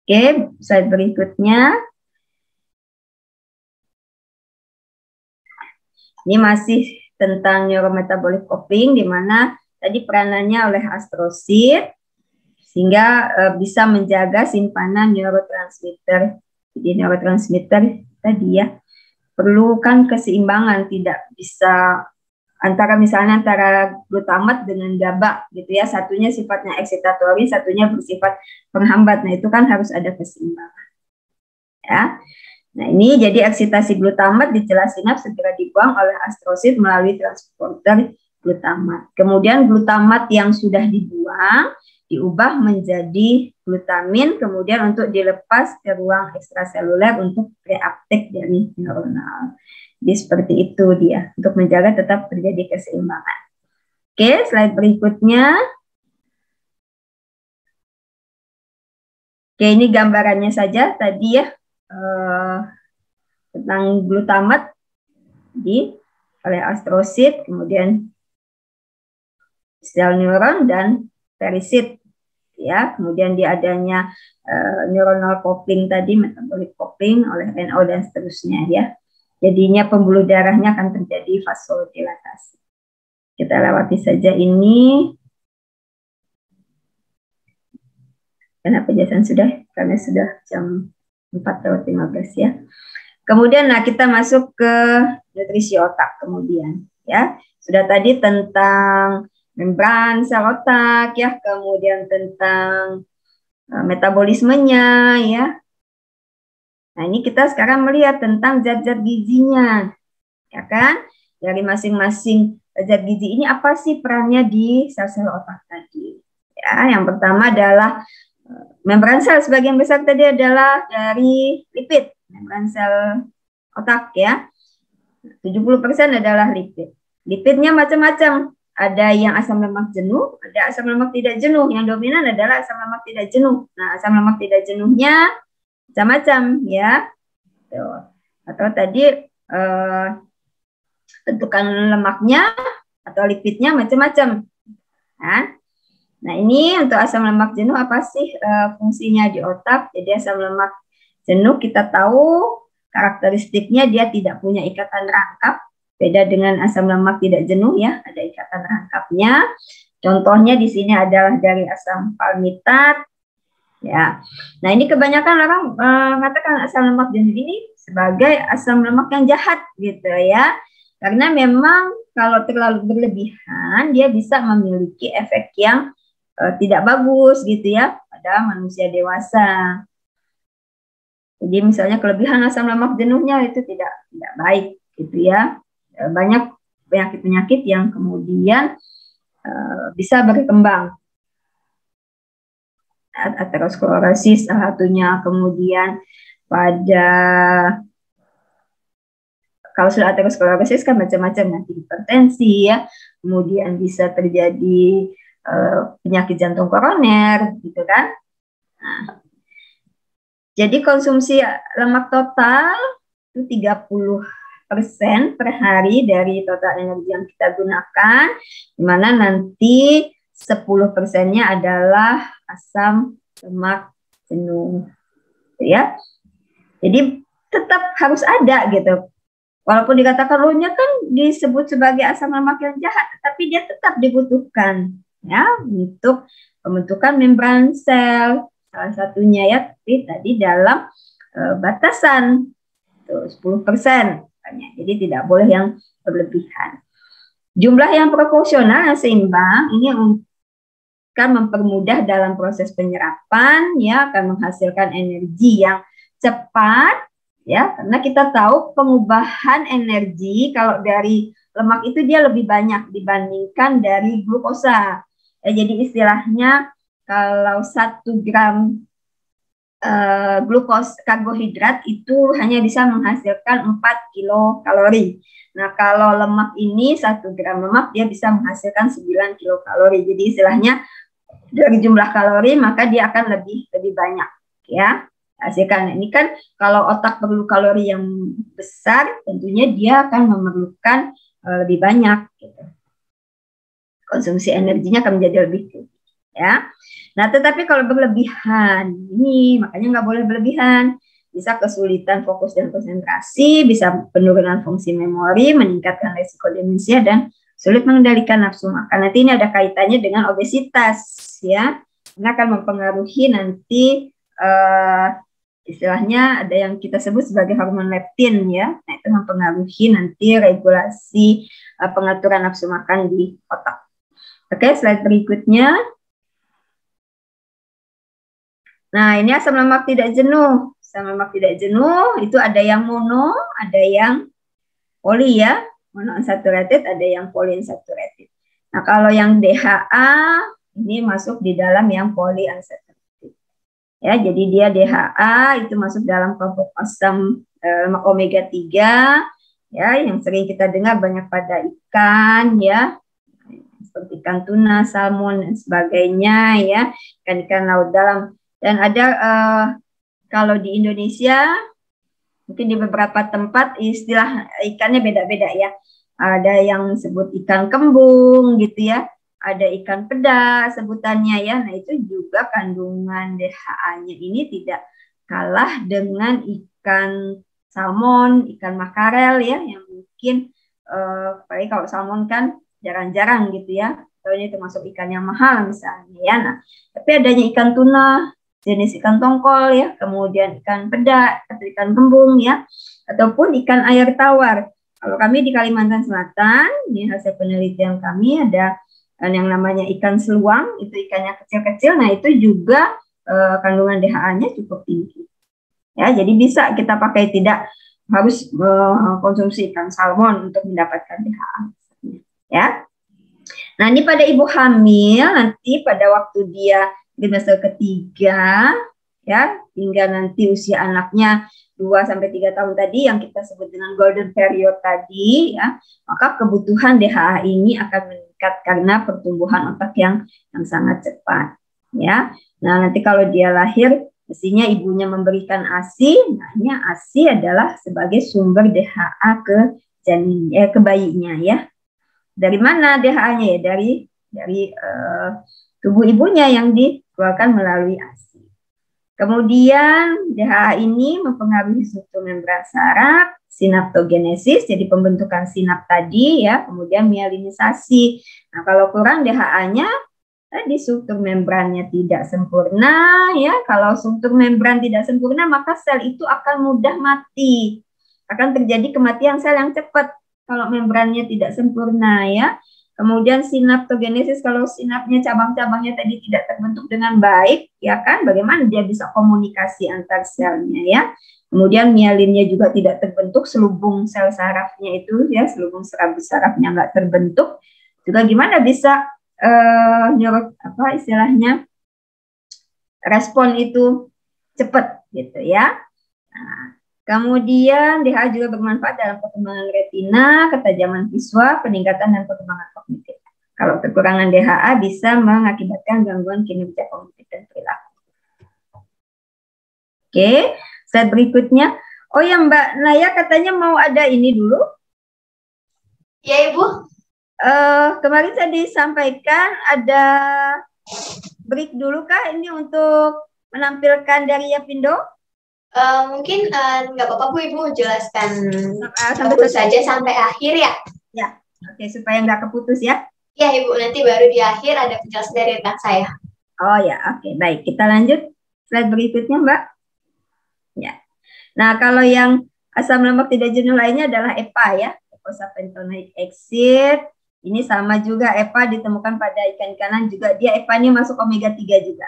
Oke, slide berikutnya. Ini masih tentang neurometabolic coupling, di mana tadi peranannya oleh astrosit, sehingga uh, bisa menjaga simpanan neurotransmitter. Jadi neurotransmitter tadi, ya, perlukan keseimbangan, tidak bisa antara misalnya antara glutamat dengan GABA gitu, ya, satunya sifatnya eksitatori, satunya bersifat penghambat. Nah, itu kan harus ada keseimbangan, ya. Nah, ini jadi eksitasi glutamat di jelas sinaps segera dibuang oleh astrosit melalui transporter glutamat. Kemudian glutamat yang sudah dibuang diubah menjadi glutamin, kemudian untuk dilepas ke ruang ekstraseluler untuk reuptake dari neuronal. Jadi seperti itu dia, untuk menjaga tetap terjadi keseimbangan. Oke, slide berikutnya. Oke, ini gambarannya saja tadi, ya, eh, tentang glutamat di oleh astrosit, kemudian sel neuron dan perisit, ya, kemudian di adanya uh, neuronal coupling tadi, metabolic coupling oleh N O dan seterusnya, ya. Jadinya pembuluh darahnya akan terjadi vasodilatasi. Kita lewati saja ini. Karena penjelasan sudah, karena sudah jam empat lewat lima belas, ya. Kemudian, nah, kita masuk ke nutrisi otak kemudian, ya. Sudah tadi tentang membran sel otak, ya, kemudian tentang uh, metabolismenya, ya. Nah, ini kita sekarang melihat tentang zat-zat gizinya, ya kan? Dari masing-masing zat gizi ini apa sih perannya di sel-sel otak tadi? Ya, yang pertama adalah uh, membran sel sebagian besar tadi adalah dari lipid, membran sel otak, ya. tujuh puluh persen adalah lipid. Lipidnya macam-macam. Ada yang asam lemak jenuh, ada asam lemak tidak jenuh. Yang dominan adalah asam lemak tidak jenuh. Nah, asam lemak tidak jenuhnya macam-macam, ya. Tuh. Atau tadi eh, bentukan lemaknya atau lipidnya macam-macam. Nah. nah, ini untuk asam lemak jenuh apa sih eh, fungsinya di otak? Jadi asam lemak jenuh kita tahu karakteristiknya dia tidak punya ikatan rangkap. Beda dengan asam lemak tidak jenuh, ya, ada ikatan rangkapnya. Contohnya di sini adalah dari asam palmitat, ya. Nah, ini kebanyakan orang e, mengatakan asam lemak jenuh ini sebagai asam lemak yang jahat gitu, ya. Karena memang kalau terlalu berlebihan dia bisa memiliki efek yang e, tidak bagus gitu, ya. pada manusia dewasa. Jadi misalnya kelebihan asam lemak jenuhnya itu tidak tidak baik gitu ya. Banyak penyakit-penyakit yang kemudian uh, bisa berkembang. Aterosklerosis salah satunya, kemudian pada kalau sudah aterosklerosis kan macam-macam, nanti hipertensi ya, kemudian bisa terjadi uh, penyakit jantung koroner gitu kan. Nah, jadi konsumsi lemak total itu tiga puluh persen per hari dari total energi yang kita gunakan, di mana nanti sepuluh persennya adalah asam lemak jenuh. Ya. Jadi tetap harus ada gitu. Walaupun dikatakan rohnya kan disebut sebagai asam lemak yang jahat, tapi dia tetap dibutuhkan ya untuk pembentukan membran sel. Salah satunya ya tapi tadi dalam e, batasan sepuluh persen makanya. Jadi tidak boleh yang berlebihan. Jumlah yang proporsional yang seimbang ini akan mempermudah dalam proses penyerapan ya, akan menghasilkan energi yang cepat ya, karena kita tahu pengubahan energi kalau dari lemak itu dia lebih banyak dibandingkan dari glukosa. Ya, jadi istilahnya kalau satu gram uh, glukos karbohidrat itu hanya bisa menghasilkan empat kilokalori. Nah, kalau lemak ini satu gram lemak dia bisa menghasilkan sembilan kilokalori. Jadi istilahnya dari jumlah kalori maka dia akan lebih lebih banyak ya hasilkan. Ini kan kalau otak perlu kalori yang besar tentunya dia akan memerlukan uh, lebih banyak gitu. Konsumsi energinya akan menjadi lebih tinggi. Ya, nah tetapi kalau berlebihan ini makanya nggak boleh berlebihan, bisa kesulitan fokus dan konsentrasi, bisa penurunan fungsi memori, meningkatkan risiko demensia dan sulit mengendalikan nafsu makan. Nanti ini ada kaitannya dengan obesitas ya, karena akan mempengaruhi nanti uh, istilahnya ada yang kita sebut sebagai hormon leptin ya, nah itu mempengaruhi nanti regulasi uh, pengaturan nafsu makan di otak. Oke, slide berikutnya. Nah, ini asam lemak tidak jenuh. Asam lemak tidak jenuh itu ada yang mono, ada yang poli ya. Monounsaturated, ada yang polyunsaturated. Nah, kalau yang D H A ini masuk di dalam yang polyunsaturated. Ya, jadi dia D H A itu masuk dalam kelompok asam lemak omega tiga ya, yang sering kita dengar banyak pada ikan ya. Seperti ikan tuna, salmon dan sebagainya ya. Ikan-ikan laut dalam. Dan ada uh, kalau di Indonesia mungkin di beberapa tempat istilah ikannya beda-beda ya. Ada yang sebut ikan kembung gitu ya. Ada ikan peda sebutannya ya. Nah itu juga kandungan D H A-nya ini tidak kalah dengan ikan salmon, ikan makarel ya. Yang mungkin uh, kalau salmon kan jarang-jarang gitu ya. Atau ini termasuk ikan yang mahal misalnya ya. Nah tapi adanya ikan tuna, jenis ikan tongkol ya, kemudian ikan peda atau ikan kembung ya, ataupun ikan air tawar. Kalau kami di Kalimantan Selatan, ini hasil penelitian kami ada yang namanya ikan seluang, itu ikannya kecil-kecil, nah itu juga eh, kandungan D H A-nya cukup tinggi. Ya, jadi bisa kita pakai, tidak harus eh, konsumsi ikan salmon untuk mendapatkan D H A. Ya. Nah, ini pada ibu hamil nanti pada waktu dia trimester ketiga ya hingga nanti usia anaknya dua sampai tiga tahun tadi yang kita sebut dengan golden period tadi ya, maka kebutuhan D H A ini akan meningkat karena pertumbuhan otak yang yang sangat cepat ya. Nah, nanti kalau dia lahir mestinya ibunya memberikan ASI. Nah, ASI adalah sebagai sumber D H A ke janin eh, ke bayinya ya. Dari mana D H A-nya ya? Dari dari uh, tubuh ibunya yang dikeluarkan melalui ASI. Kemudian D H A ini mempengaruhi struktur membran saraf, sinaptogenesis, jadi pembentukan sinap tadi ya, kemudian mielinisasi. Nah, kalau kurang D H A-nya tadi struktur membrannya tidak sempurna ya. Kalau struktur membran tidak sempurna maka sel itu akan mudah mati. Akan terjadi kematian sel yang cepat kalau membrannya tidak sempurna ya. Kemudian sinaptogenesis, kalau sinapnya cabang-cabangnya tadi tidak terbentuk dengan baik, ya kan, bagaimana dia bisa komunikasi antar selnya ya. Kemudian mielinnya juga tidak terbentuk, selubung sel sarafnya itu ya, selubung saraf-sarafnya nggak terbentuk. Juga gimana bisa eh, nyerot, apa istilahnya, respon itu cepat gitu ya. Nah, kemudian D H A juga bermanfaat dalam perkembangan retina, ketajaman visual, peningkatan dan perkembangan kognitif. Kalau kekurangan D H A bisa mengakibatkan gangguan kinerja kognitif dan perilaku. Oke, slide berikutnya. Oh ya Mbak Naya katanya mau ada ini dulu. Ya Ibu. Uh, kemarin saya disampaikan ada break dulu kah ini untuk menampilkan dari Yapindo? Uh, mungkin nggak uh, apa-apa Bu, Ibu jelaskan uh, sampai terus saja sampai akhir ya. Ya, oke okay, supaya nggak keputus ya. Ya Ibu, nanti baru di akhir ada penjelasan dari rekan saya. Oh ya, oke okay, baik. Kita lanjut slide berikutnya Mbak. Ya. Nah kalau yang asam lambung tidak jenuh lainnya adalah E P A ya, eicosapentaenoic acid. Ini sama juga E P A ditemukan pada ikan-ikanan juga. Dia E P A-nya masuk omega tiga juga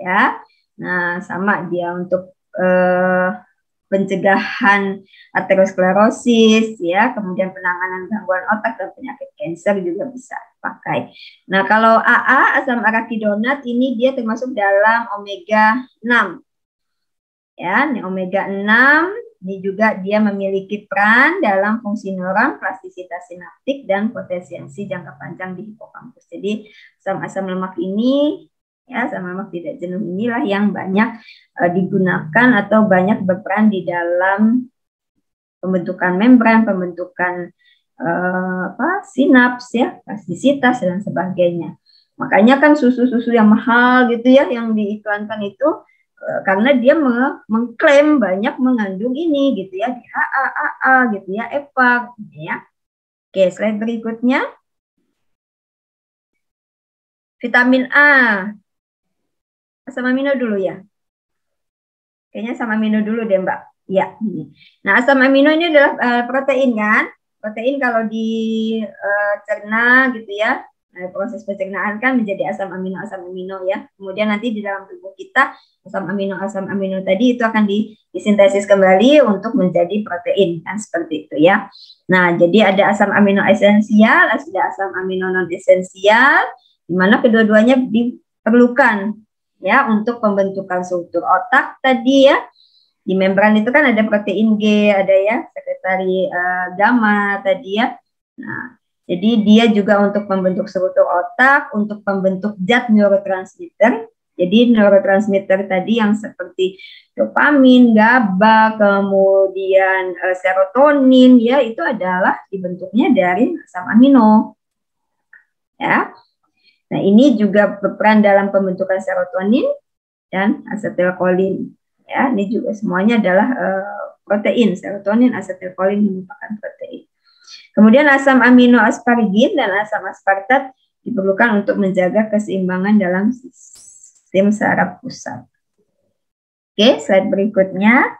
ya. Nah sama dia untuk Eh, pencegahan aterosklerosis ya, kemudian penanganan gangguan otak dan penyakit kanker juga bisa pakai. Nah kalau A A asam arachidonat ini dia termasuk dalam omega enam ya, ini omega enam ini juga dia memiliki peran dalam fungsi neuron, plastisitas sinaptik dan potensi jangka panjang di hipokampus. Jadi asam-asam lemak ini ya, asam lemak tidak jenuh inilah yang banyak uh, digunakan atau banyak berperan di dalam pembentukan membran, pembentukan uh, apa, sinaps ya, plastisitas dan sebagainya. Makanya kan susu-susu yang mahal gitu ya, yang diiklankan itu uh, karena dia me mengklaim banyak mengandung ini gitu ya, D H A, A A gitu ya, E P A gitu ya. Oke, slide berikutnya. Vitamin A. Asam amino dulu ya. Kayaknya asam amino dulu deh Mbak. Ya. Nah asam amino ini adalah uh, protein kan. Protein kalau dicerna uh, gitu ya. Nah, proses pencernaan kan menjadi asam amino asam amino ya. Kemudian nanti di dalam tubuh kita asam amino asam amino tadi itu akan disintesis kembali untuk menjadi protein kan seperti itu ya. Nah jadi ada asam amino esensial, ada asam amino non esensial. Dimana kedua-duanya diperlukan ya untuk pembentukan struktur otak tadi ya. Di membran itu kan ada protein G, ada ya sekretari uh, gamma tadi ya. Nah, jadi dia juga untuk membentuk struktur otak, untuk pembentuk zat neurotransmitter. Jadi neurotransmitter tadi yang seperti dopamin, GABA, kemudian uh, serotonin ya, itu adalah dibentuknya dari asam amino. Ya. Nah, ini juga berperan dalam pembentukan serotonin dan asetilkolin. Ya, ini juga semuanya adalah uh, protein. Serotonin, asetilkolin merupakan protein. Kemudian asam amino asparagin dan asam aspartat diperlukan untuk menjaga keseimbangan dalam sistem saraf pusat. Oke, slide berikutnya.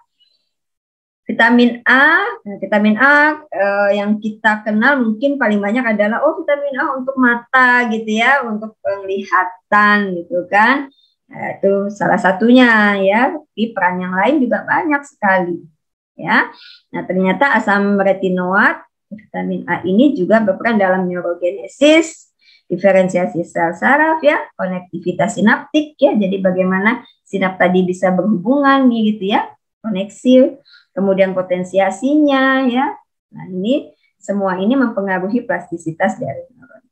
Vitamin A, nah, vitamin A eh, yang kita kenal mungkin paling banyak adalah oh vitamin A untuk mata gitu ya, untuk penglihatan gitu kan, nah, itu salah satunya ya, tapi peran yang lain juga banyak sekali ya. Nah ternyata asam retinoat, vitamin A ini juga berperan dalam neurogenesis, diferensiasi sel saraf ya, konektivitas sinaptik ya, jadi bagaimana sinap tadi bisa berhubungan nih gitu ya, koneksi. Kemudian potensiasinya ya. Nah, ini semua ini mempengaruhi plastisitas dari neuron.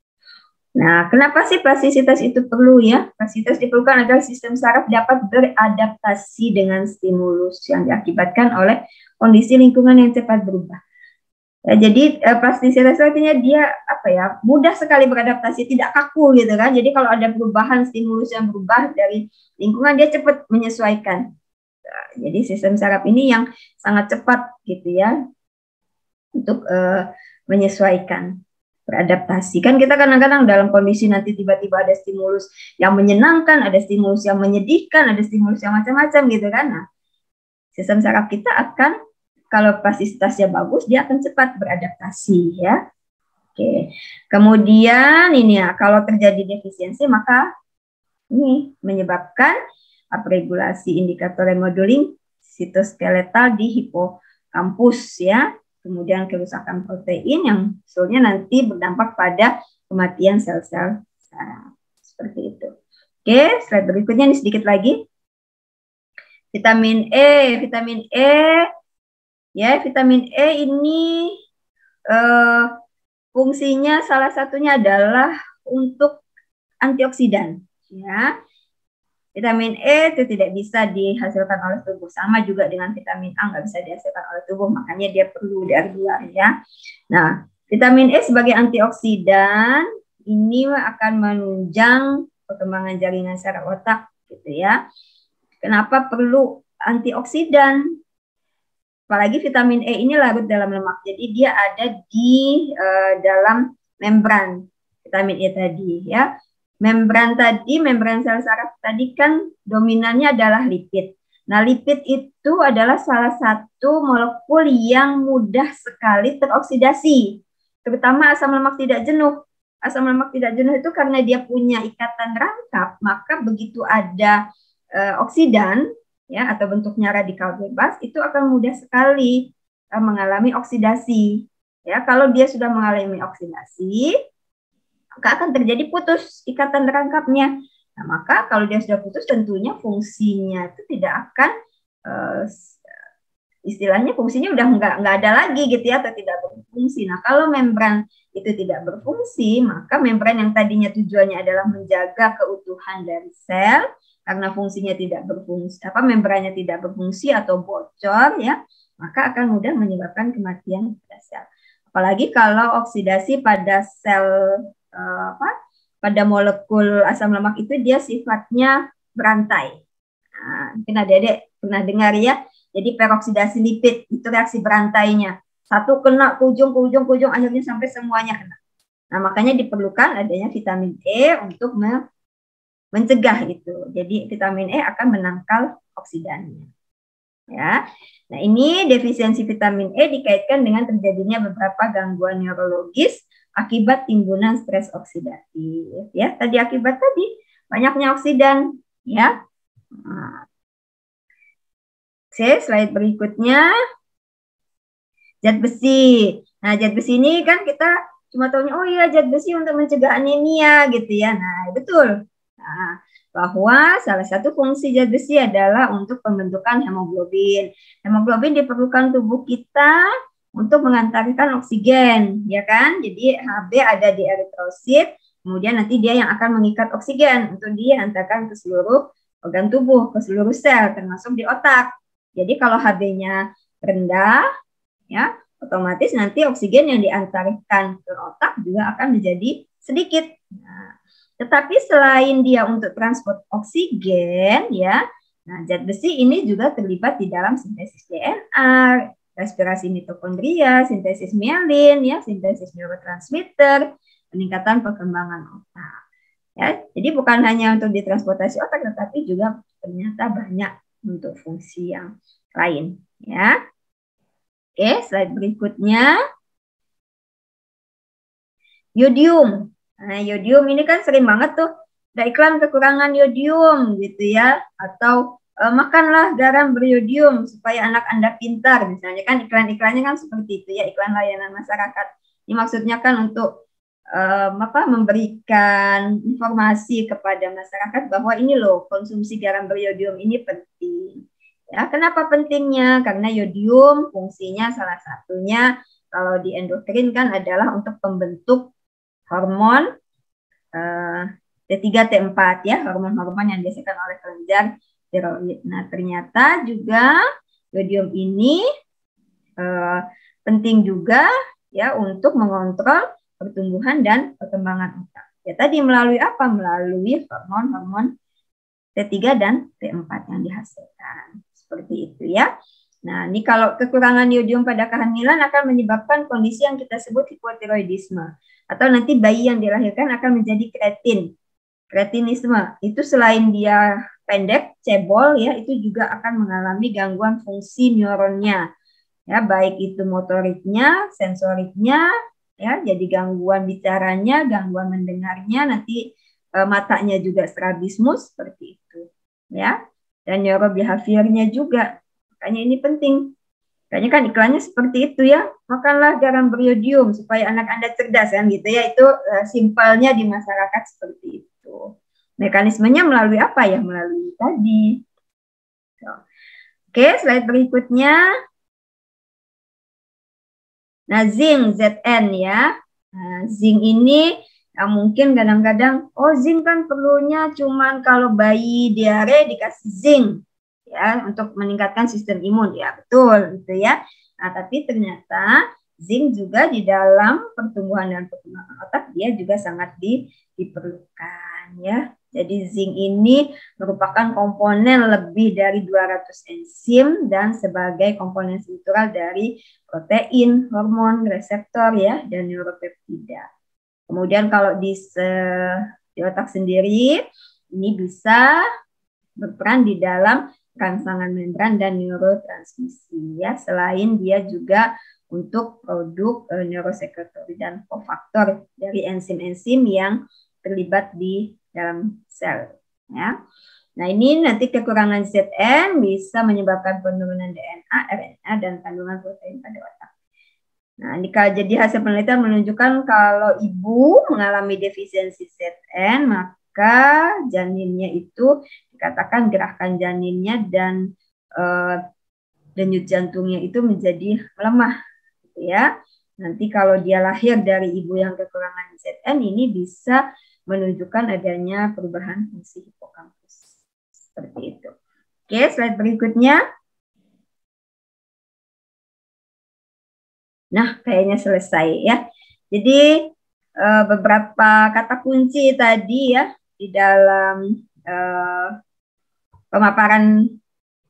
Nah, kenapa sih plastisitas itu perlu ya? Plastisitas diperlukan agar sistem saraf dapat beradaptasi dengan stimulus yang diakibatkan oleh kondisi lingkungan yang cepat berubah. Ya, jadi plastisitas artinya dia apa ya? Mudah sekali beradaptasi, tidak kaku gitu kan. Jadi kalau ada perubahan stimulus yang berubah dari lingkungan dia cepat menyesuaikan. Jadi sistem saraf ini yang sangat cepat gitu ya untuk uh, menyesuaikan, beradaptasi. Kan kita kadang-kadang dalam kondisi nanti tiba-tiba ada stimulus yang menyenangkan, ada stimulus yang menyedihkan, ada stimulus yang macam-macam gitu kan. Nah, sistem saraf kita akan, kalau plastisitasnya bagus, dia akan cepat beradaptasi ya. Oke, Oke. Kemudian ini ya, kalau terjadi defisiensi maka ini menyebabkan upregulasi indikator remodeling sitoskeletal di hipokampus ya. Kemudian kerusakan protein yang soalnya nanti berdampak pada kematian sel-sel saraf. Seperti itu. Oke, slide berikutnya ini sedikit lagi. Vitamin E, vitamin E, ya vitamin E ini eh, fungsinya salah satunya adalah untuk antioksidan, ya. Vitamin E itu tidak bisa dihasilkan oleh tubuh, sama juga dengan vitamin A nggak bisa dihasilkan oleh tubuh, makanya dia perlu dari luar, ya. Nah, vitamin E sebagai antioksidan ini akan menunjang perkembangan jaringan saraf otak, gitu ya. Kenapa perlu antioksidan? Apalagi vitamin E ini larut dalam lemak, jadi dia ada di uh, dalam membran vitamin E tadi ya. Membran tadi, membran sel saraf tadi kan dominannya adalah lipid. Nah, lipid itu adalah salah satu molekul yang mudah sekali teroksidasi, terutama asam lemak tidak jenuh. Asam lemak tidak jenuh itu karena dia punya ikatan rangkap, maka begitu ada oksidan ya atau bentuknya radikal bebas itu akan mudah sekali uh, mengalami oksidasi ya. Kalau dia sudah mengalami oksidasi maka akan terjadi putus ikatan rangkapnya. Nah, maka kalau dia sudah putus tentunya fungsinya itu tidak akan uh, istilahnya fungsinya udah nggak nggak ada lagi gitu ya, atau tidak berfungsi. Nah, kalau membran itu tidak berfungsi maka membran yang tadinya tujuannya adalah menjaga keutuhan dari sel, karena fungsinya tidak berfungsi, apa membrannya tidak berfungsi atau bocor ya, maka akan mudah menyebabkan kematian pada sel. Apalagi kalau oksidasi pada sel eh, apa pada molekul asam lemak itu dia sifatnya berantai. Nah, mungkin adik-adik pernah dengar ya. Jadi peroksidasi lipid itu reaksi berantainya. Satu kena ke ujung, ke ujung, ke ujung, akhirnya sampai semuanya kena. Nah, makanya diperlukan adanya vitamin E untuk me mencegah gitu. Jadi vitamin E akan menangkal oksidannya. Ya. Nah, ini defisiensi vitamin E dikaitkan dengan terjadinya beberapa gangguan neurologis akibat timbunan stres oksidatif ya. Tadi akibat tadi banyaknya oksidan ya. Nah. Oke, slide berikutnya. Zat besi. Nah, zat besi ini kan kita cuma taunya oh iya zat besi untuk mencegah anemia gitu ya. Nah, betul. Nah, bahwa salah satu fungsi zat besi adalah untuk pembentukan hemoglobin. Hemoglobin diperlukan tubuh kita untuk mengantarkan oksigen, ya kan? Jadi Hb ada di eritrosit, kemudian nanti dia yang akan mengikat oksigen untuk diantarkan ke seluruh organ tubuh, ke seluruh sel, termasuk di otak. Jadi kalau Hb-nya rendah, ya otomatis nanti oksigen yang diantarkan ke otak juga akan menjadi sedikit. Nah, tetapi selain dia untuk transport oksigen, ya, nah zat besi ini juga terlibat di dalam sintesis D N A, respirasi mitokondria, sintesis mielin, ya, sintesis neurotransmitter, peningkatan perkembangan otak. Ya, jadi bukan hanya untuk ditransportasi otak, tetapi juga ternyata banyak untuk fungsi yang lain. Ya, oke, slide berikutnya, yodium. Nah, yodium ini kan sering banget tuh ada iklan kekurangan yodium gitu ya, atau e, makanlah garam beryodium supaya anak Anda pintar misalnya kan, iklan-iklannya kan seperti itu ya, iklan layanan masyarakat. Ini maksudnya kan untuk e, apa memberikan informasi kepada masyarakat bahwa ini loh konsumsi garam beryodium ini penting. Ya, kenapa pentingnya? Karena yodium fungsinya salah satunya kalau di endokrin kan adalah untuk pembentuk hormon eh, T tiga T empat ya, hormon-hormon yang dihasilkan oleh kelenjar tiroid. Nah, ternyata juga yodium ini eh, penting juga ya untuk mengontrol pertumbuhan dan perkembangan otak. Ya tadi melalui apa? Melalui hormon-hormon T tiga dan T empat yang dihasilkan. Seperti itu ya. Nah, ini kalau kekurangan yodium pada kehamilan akan menyebabkan kondisi yang kita sebut hipotiroidisme. Atau nanti bayi yang dilahirkan akan menjadi kreatin. Kreatinisme itu selain dia pendek, cebol ya, itu juga akan mengalami gangguan fungsi neuronnya. Ya, baik itu motoriknya, sensoriknya, ya. Jadi gangguan bicaranya, gangguan mendengarnya, nanti e, matanya juga strabismus seperti itu, ya. Dan neurobehaviornya juga, makanya ini penting. Kayaknya kan iklannya seperti itu ya, makanlah garam beriodium supaya anak Anda cerdas kan gitu ya, itu e, simpelnya di masyarakat seperti itu. Mekanismenya melalui apa ya? Melalui tadi. So. Oke, slide berikutnya. Nah, zinc, Z N ya. Nah, zinc ini ya, mungkin kadang-kadang, oh zinc kan perlunya cuman kalau bayi diare dikasih zinc. Ya, untuk meningkatkan sistem imun ya, betul gitu ya. Nah, tapi ternyata zinc juga di dalam pertumbuhan dan perkembangan otak dia juga sangat di, diperlukan ya. Jadi zinc ini merupakan komponen lebih dari dua ratus enzim dan sebagai komponen struktural dari protein, hormon, reseptor ya, dan neuropeptida. Kemudian kalau di, di otak sendiri ini bisa berperan di dalam rangsangan membran dan neurotransmisi ya, selain dia juga untuk produk e, neurosekretori dan kofaktor dari enzim-enzim yang terlibat di dalam sel ya. Nah, ini nanti kekurangan Z N bisa menyebabkan penurunan D N A, R N A dan kandungan protein pada otak. Nah, ini jadi hasil penelitian menunjukkan kalau ibu mengalami defisiensi Z N, maka janinnya itu dikatakan gerakan janinnya dan e, denyut jantungnya itu menjadi lemah gitu ya. Nanti kalau dia lahir dari ibu yang kekurangan Z N, ini bisa menunjukkan adanya perubahan fungsi hipokampus seperti itu. Oke, slide berikutnya. Nah, kayaknya selesai ya. Jadi e, beberapa kata kunci tadi ya di dalam e, pemaparan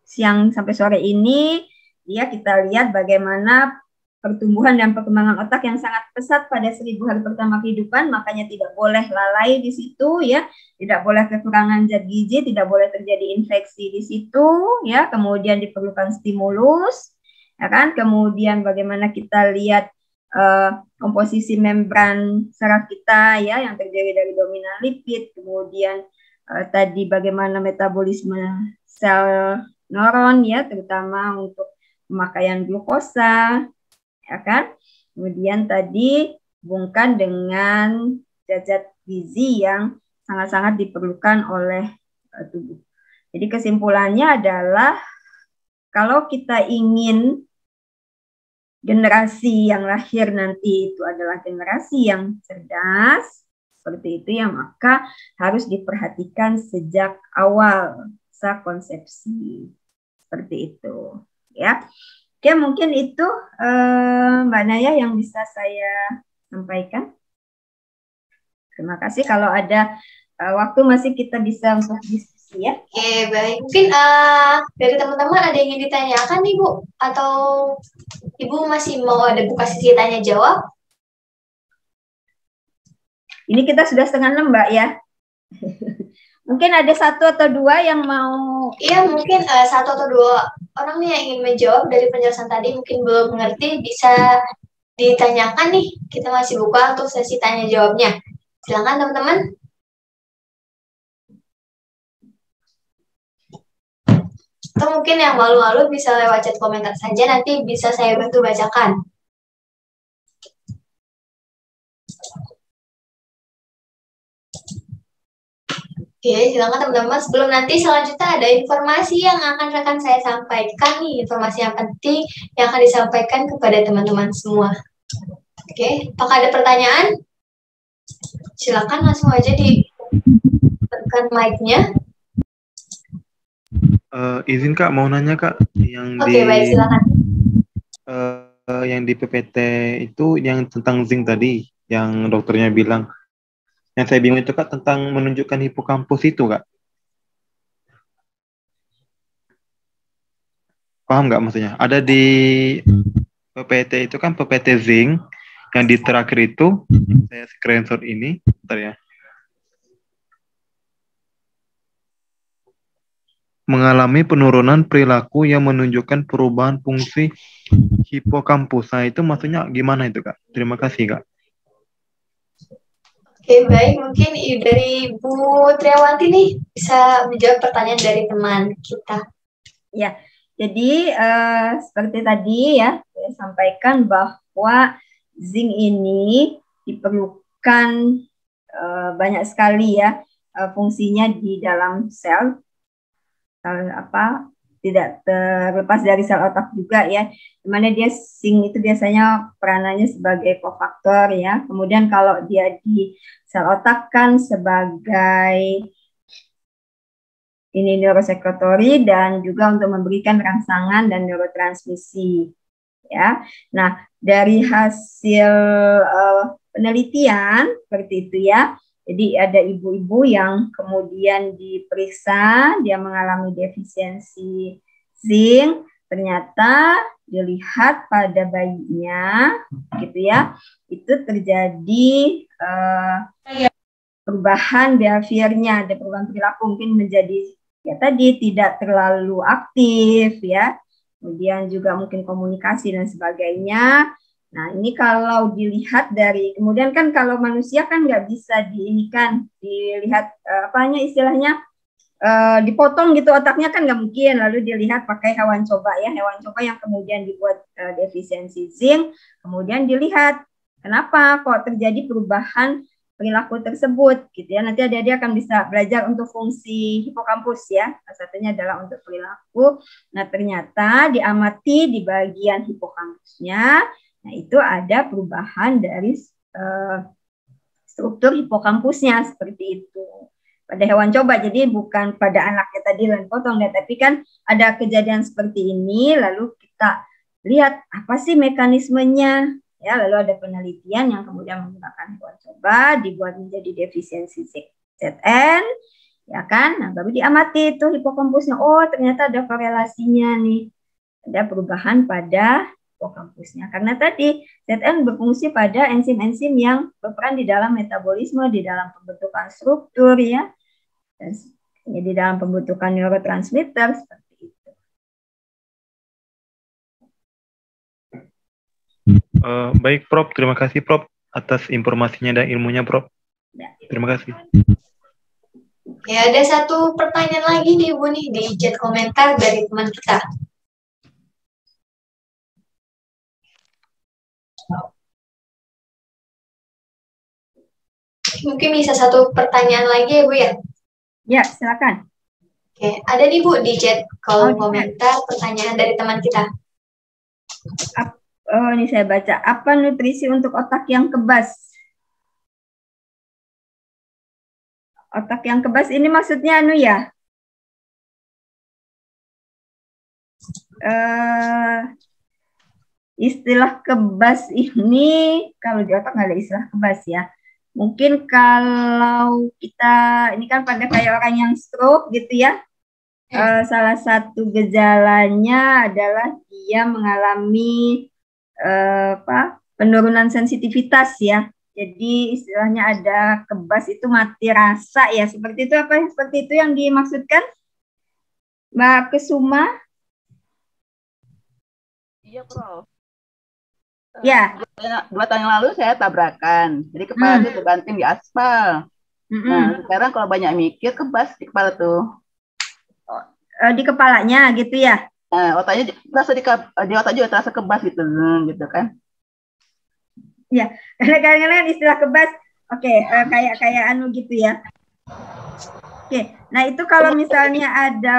siang sampai sore ini, ya kita lihat bagaimana pertumbuhan dan perkembangan otak yang sangat pesat pada seribu hari pertama kehidupan, makanya tidak boleh lalai di situ ya, tidak boleh kekurangan zat gizi, tidak boleh terjadi infeksi di situ ya, kemudian diperlukan stimulus, ya kan, kemudian bagaimana kita lihat Uh, komposisi membran saraf kita ya yang terdiri dari dominan lipid, kemudian uh, tadi bagaimana metabolisme sel neuron ya, terutama untuk pemakaian glukosa ya kan, kemudian tadi hubungkan dengan zat gizi yang sangat-sangat diperlukan oleh uh, tubuh. Jadi kesimpulannya adalah kalau kita ingin generasi yang lahir nanti itu adalah generasi yang cerdas, seperti itu ya, maka harus diperhatikan sejak awal masa konsepsi, seperti itu ya. Oke, mungkin itu eh, Mbak Naya yang bisa saya sampaikan. Terima kasih, kalau ada eh, waktu masih kita bisa diskusi ya. Oke, baik. Mungkin uh, dari teman-teman ada yang ingin ditanyakan nih Bu, atau Ibu masih mau ada buka sesi tanya jawab? Ini kita sudah setengah enam, Mbak ya. Mungkin ada satu atau dua yang mau. Iya, mungkin uh, satu atau dua orang nih yang ingin menjawab dari penjelasan tadi, mungkin belum mengerti, bisa ditanyakan nih. Kita masih buka untuk sesi tanya jawabnya. Silakan teman-teman. Atau mungkin yang malu-malu bisa lewat chat komentar saja, nanti bisa saya bantu bacakan. Oke, silakan teman-teman. Sebelum nanti selanjutnya ada informasi yang akan rekan saya sampaikan nih, informasi yang penting yang akan disampaikan kepada teman-teman semua. Oke, apakah ada pertanyaan? Silakan langsung aja ditekan mic-nya. Uh, izin Kak, mau nanya Kak, yang okay, di baik, silakan. Uh, uh, yang di P P T itu yang tentang zinc tadi, yang dokternya bilang, yang saya bingung itu Kak tentang menunjukkan hipokampus itu Kak. Paham nggak maksudnya? Ada di P P T itu kan P P T zinc yang di terakhir itu, saya screenshot ini, bentar ya. Mengalami penurunan perilaku yang menunjukkan perubahan fungsi hipokampus. Nah, itu maksudnya gimana itu, Kak? Terima kasih, Kak. Oke, baik, mungkin dari Bu Triawanti nih bisa menjawab pertanyaan dari teman kita. Ya, jadi uh, seperti tadi ya saya sampaikan bahwa zinc ini diperlukan uh, banyak sekali ya uh, fungsinya di dalam sel, uh, apa tidak terlepas dari sel otak juga ya. Dimana dia zinc itu biasanya peranannya sebagai kofaktor ya. Kemudian kalau dia di sel otak kan sebagai ini neurosekretory dan juga untuk memberikan rangsangan dan neurotransmisi ya. Nah, dari hasil uh, penelitian seperti itu ya. Jadi ada ibu-ibu yang kemudian diperiksa, dia mengalami defisiensi zinc, ternyata dilihat pada bayinya, gitu ya, itu terjadi uh, perubahan behaviornya, ada perubahan perilaku mungkin menjadi ya tadi tidak terlalu aktif ya, kemudian juga mungkin komunikasi dan sebagainya. Nah, ini kalau dilihat dari, kemudian kan kalau manusia kan nggak bisa diinikan, dilihat eh, apanya istilahnya, eh, dipotong gitu otaknya kan nggak mungkin, lalu dilihat pakai hewan coba ya, hewan coba yang kemudian dibuat eh, defisiensi zinc, kemudian dilihat kenapa kok terjadi perubahan perilaku tersebut gitu ya, nanti ada dia akan bisa belajar untuk fungsi hipokampus ya, salah satunya adalah untuk perilaku. Nah, ternyata diamati di bagian hipokampusnya. Nah, itu ada perubahan dari uh, struktur hipokampusnya seperti itu pada hewan coba, jadi bukan pada anaknya tadi lain potong ya, tapi kan ada kejadian seperti ini lalu kita lihat apa sih mekanismenya ya, lalu ada penelitian yang kemudian menggunakan hewan coba dibuat menjadi defisiensi Z N ya kan. Nah, baru diamati itu hipokampusnya, oh ternyata ada korelasinya nih, ada perubahan pada hipokampusnya karena tadi Z N berfungsi pada enzim-enzim yang berperan di dalam metabolisme, di dalam pembentukan struktur ya, dan ya, di dalam pembentukan neurotransmitter seperti itu. Uh, baik Prof, terima kasih Prof atas informasinya dan ilmunya Prof. Ya. Terima kasih. Ya, ada satu pertanyaan lagi nih Bu nih di chat komentar dari teman kita. Mungkin bisa satu pertanyaan lagi ya Bu ya? Ya, silakan. Oke, ada nih Bu di chat kolom oh, komentar pertanyaan dari teman kita. Oh, ini saya baca. Apa nutrisi untuk otak yang kebas? Otak yang kebas ini maksudnya anu ya? Uh, istilah kebas ini, kalau di otak nggak ada istilah kebas ya. Mungkin kalau kita, ini kan pada kayak orang yang stroke gitu ya, eh, salah satu gejalanya adalah dia mengalami eh, apa, penurunan sensitivitas ya. Jadi istilahnya ada kebas itu mati rasa ya, seperti itu apa, seperti itu yang dimaksudkan Mbak Kesuma? Iya Prof. Ya, dua tahun yang lalu saya tabrakan, jadi kepala itu hmm. terbanting di aspal. Hmm. Nah, sekarang kalau banyak mikir kebas di kepala tuh, di kepalanya gitu ya. Nah, otaknya terasa di, di otak juga terasa kebas gitu, gitu kan? Ya, karena kadang-kadang istilah kebas, oke, okay, kayak kayak anu gitu ya. Oke, okay. Nah itu kalau misalnya ada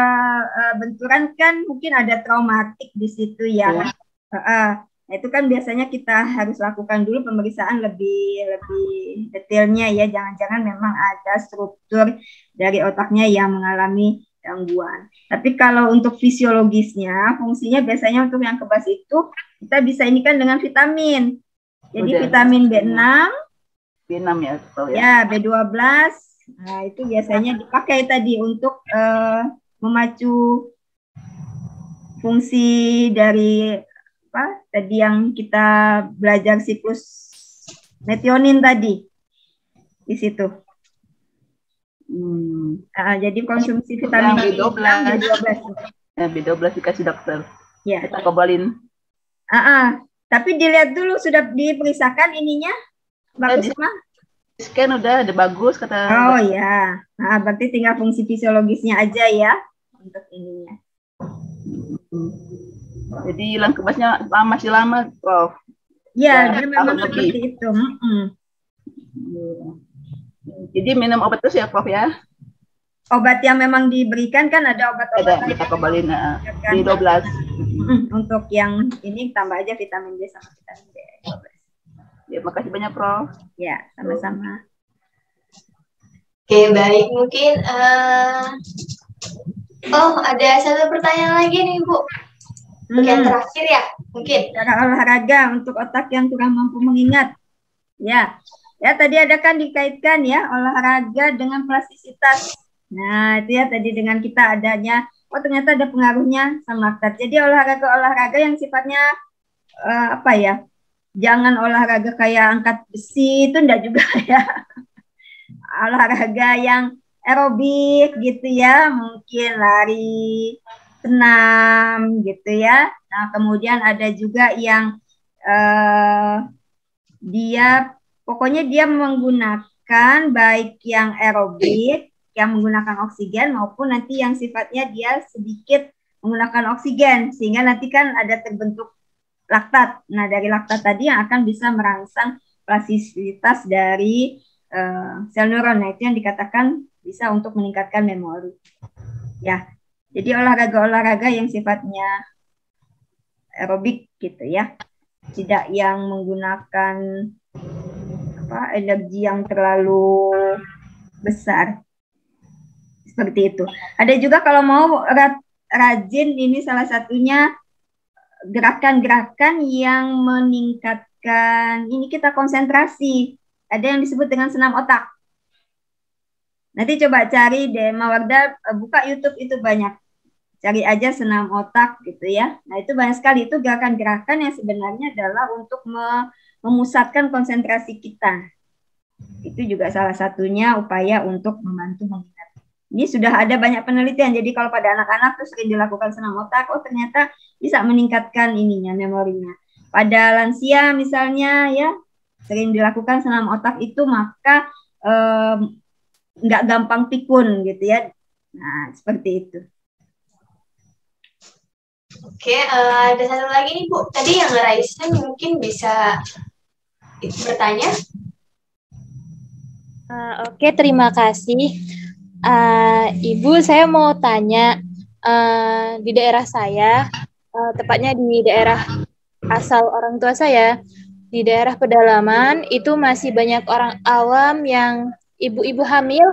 benturan kan mungkin ada traumatik di situ ya. ya. Uh, Nah, itu kan biasanya kita harus lakukan dulu pemeriksaan lebih lebih detailnya ya, jangan-jangan memang ada struktur dari otaknya yang mengalami gangguan. Tapi kalau untuk fisiologisnya, fungsinya biasanya untuk yang kebas itu kita bisa ini kan dengan vitamin. Jadi Udah, vitamin B enam, B enam ya, ya. Ya, B dua belas. Nah, itu biasanya dipakai tadi untuk uh, memacu fungsi dari apa tadi yang kita belajar siklus metionin tadi di situ. Hmm. Nah, jadi konsumsi vitamin B dua belas dikasih dokter. Ya. Kita kobalin. Ah, ah. Tapi dilihat dulu sudah diperiksakan ininya, Mbak Kusma. scan udah ada bagus kata. Oh ya, nah, berarti tinggal fungsi fisiologisnya aja ya untuk ininya. Jadi langkah basnya masih lama, Prof. Ya, dia memang seperti itu. Mm-hmm. Jadi minum obat terus ya, Prof ya? Obat yang memang diberikan kan ada obat-obat kita kembaliin di dua belas. Untuk yang ini tambah aja vitamin D sama vitamin D. Ya, makasih banyak, Prof. Ya, sama-sama. Oke, baik. Mungkin uh... oh, ada satu pertanyaan lagi nih, Bu. Hmm. Yang terakhir ya, mungkin. Cara olahraga untuk otak yang kurang mampu mengingat. Ya. Ya, tadi ada kan dikaitkan ya olahraga dengan plastisitas. Nah, itu ya tadi dengan kita adanya, oh ternyata ada pengaruhnya sama aktivitas. Jadi olahraga-olahraga yang sifatnya uh, apa ya? Jangan olahraga kayak angkat besi itu enggak juga ya. Olahraga yang aerobik gitu ya, mungkin lari, senam gitu ya. Nah, kemudian ada juga yang uh, dia pokoknya dia menggunakan baik yang aerobik, yang menggunakan oksigen, maupun nanti yang sifatnya dia sedikit menggunakan oksigen. Sehingga nanti kan ada terbentuk laktat. Nah, dari laktat tadi yang akan bisa merangsang plastisitas dari uh, sel neuron. Nah, itu yang dikatakan bisa untuk meningkatkan memori. Ya, jadi olahraga-olahraga yang sifatnya aerobik gitu ya. Tidak yang menggunakan apa energi yang terlalu besar seperti itu. Ada juga kalau mau rajin ini salah satunya gerakan-gerakan yang meningkatkan ini kita konsentrasi. Ada yang disebut dengan senam otak. Nanti coba cari deh, Mawarda buka YouTube itu banyak. Cari aja senam otak gitu ya. Nah, itu banyak sekali itu gerakan-gerakan yang sebenarnya adalah untuk me memusatkan konsentrasi kita. Itu juga salah satunya upaya untuk membantu mengingat. Ini sudah ada banyak penelitian. Jadi kalau pada anak-anak terus sering dilakukan senam otak, oh ternyata bisa meningkatkan ininya memorinya. Pada lansia misalnya ya, sering dilakukan senam otak itu maka nggak um, gampang pikun gitu ya. Nah, seperti itu. Oke, uh, ada satu lagi nih, Bu. Tadi yang Raisa mungkin bisa bertanya. Uh, Oke, okay, terima kasih. Uh, Ibu, saya mau tanya uh, di daerah saya, uh, tepatnya di daerah asal orang tua saya, di daerah pedalaman, itu masih banyak orang awam yang ibu-ibu hamil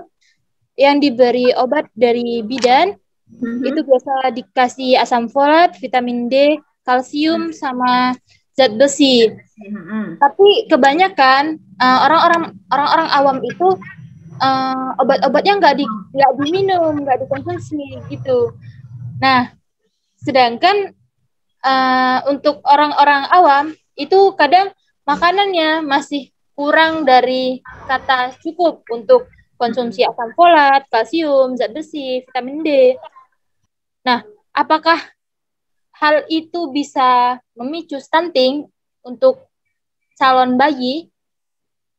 yang diberi obat dari bidan. Mm-hmm. Itu biasa dikasih asam folat, vitamin D, kalsium, sama zat besi. Mm-hmm. Tapi kebanyakan orang-orang uh, orang-orang awam itu uh, obat-obatnya nggak di nggak diminum, nggak dikonsumsi gitu. Nah, sedangkan uh, untuk orang-orang awam itu kadang makanannya masih kurang dari kata cukup untuk konsumsi asam folat, kalsium, zat besi, vitamin D. Nah, apakah hal itu bisa memicu stunting untuk calon bayi?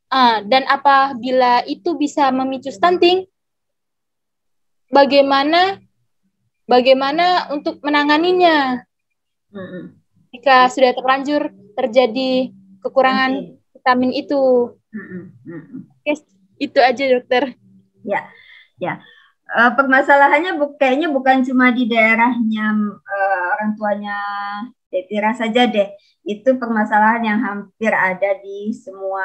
Uh, dan apabila itu bisa memicu stunting, bagaimana bagaimana untuk menanganinya? Mm-hmm. Jika sudah terlanjur terjadi kekurangan mm-hmm. vitamin itu. Mm-hmm. Oke, itu aja, Dokter. Ya, ya. Uh, permasalahannya bu, kayaknya bukan cuma di daerahnya uh, orang tuanya Tiara saja deh. Itu permasalahan yang hampir ada di semua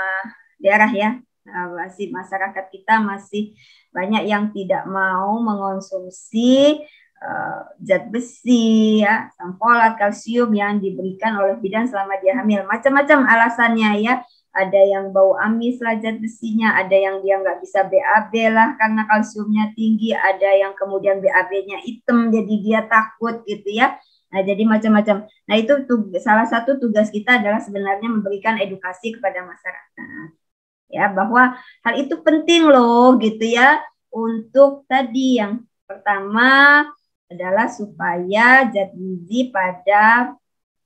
daerah ya. Uh, masih masyarakat kita masih banyak yang tidak mau mengonsumsi uh, zat besi, ya, asam folat, kalsium yang diberikan oleh bidan selama dia hamil. Macam-macam alasannya ya. Ada yang bau amis lah zat besinya, ada yang dia nggak bisa B A B lah karena kalsiumnya tinggi, ada yang kemudian B A B-nya hitam jadi dia takut gitu ya. Nah, jadi macam-macam. Nah, itu salah satu tugas kita adalah sebenarnya memberikan edukasi kepada masyarakat. Ya, bahwa hal itu penting loh gitu ya untuk tadi yang pertama adalah supaya zat gizi pada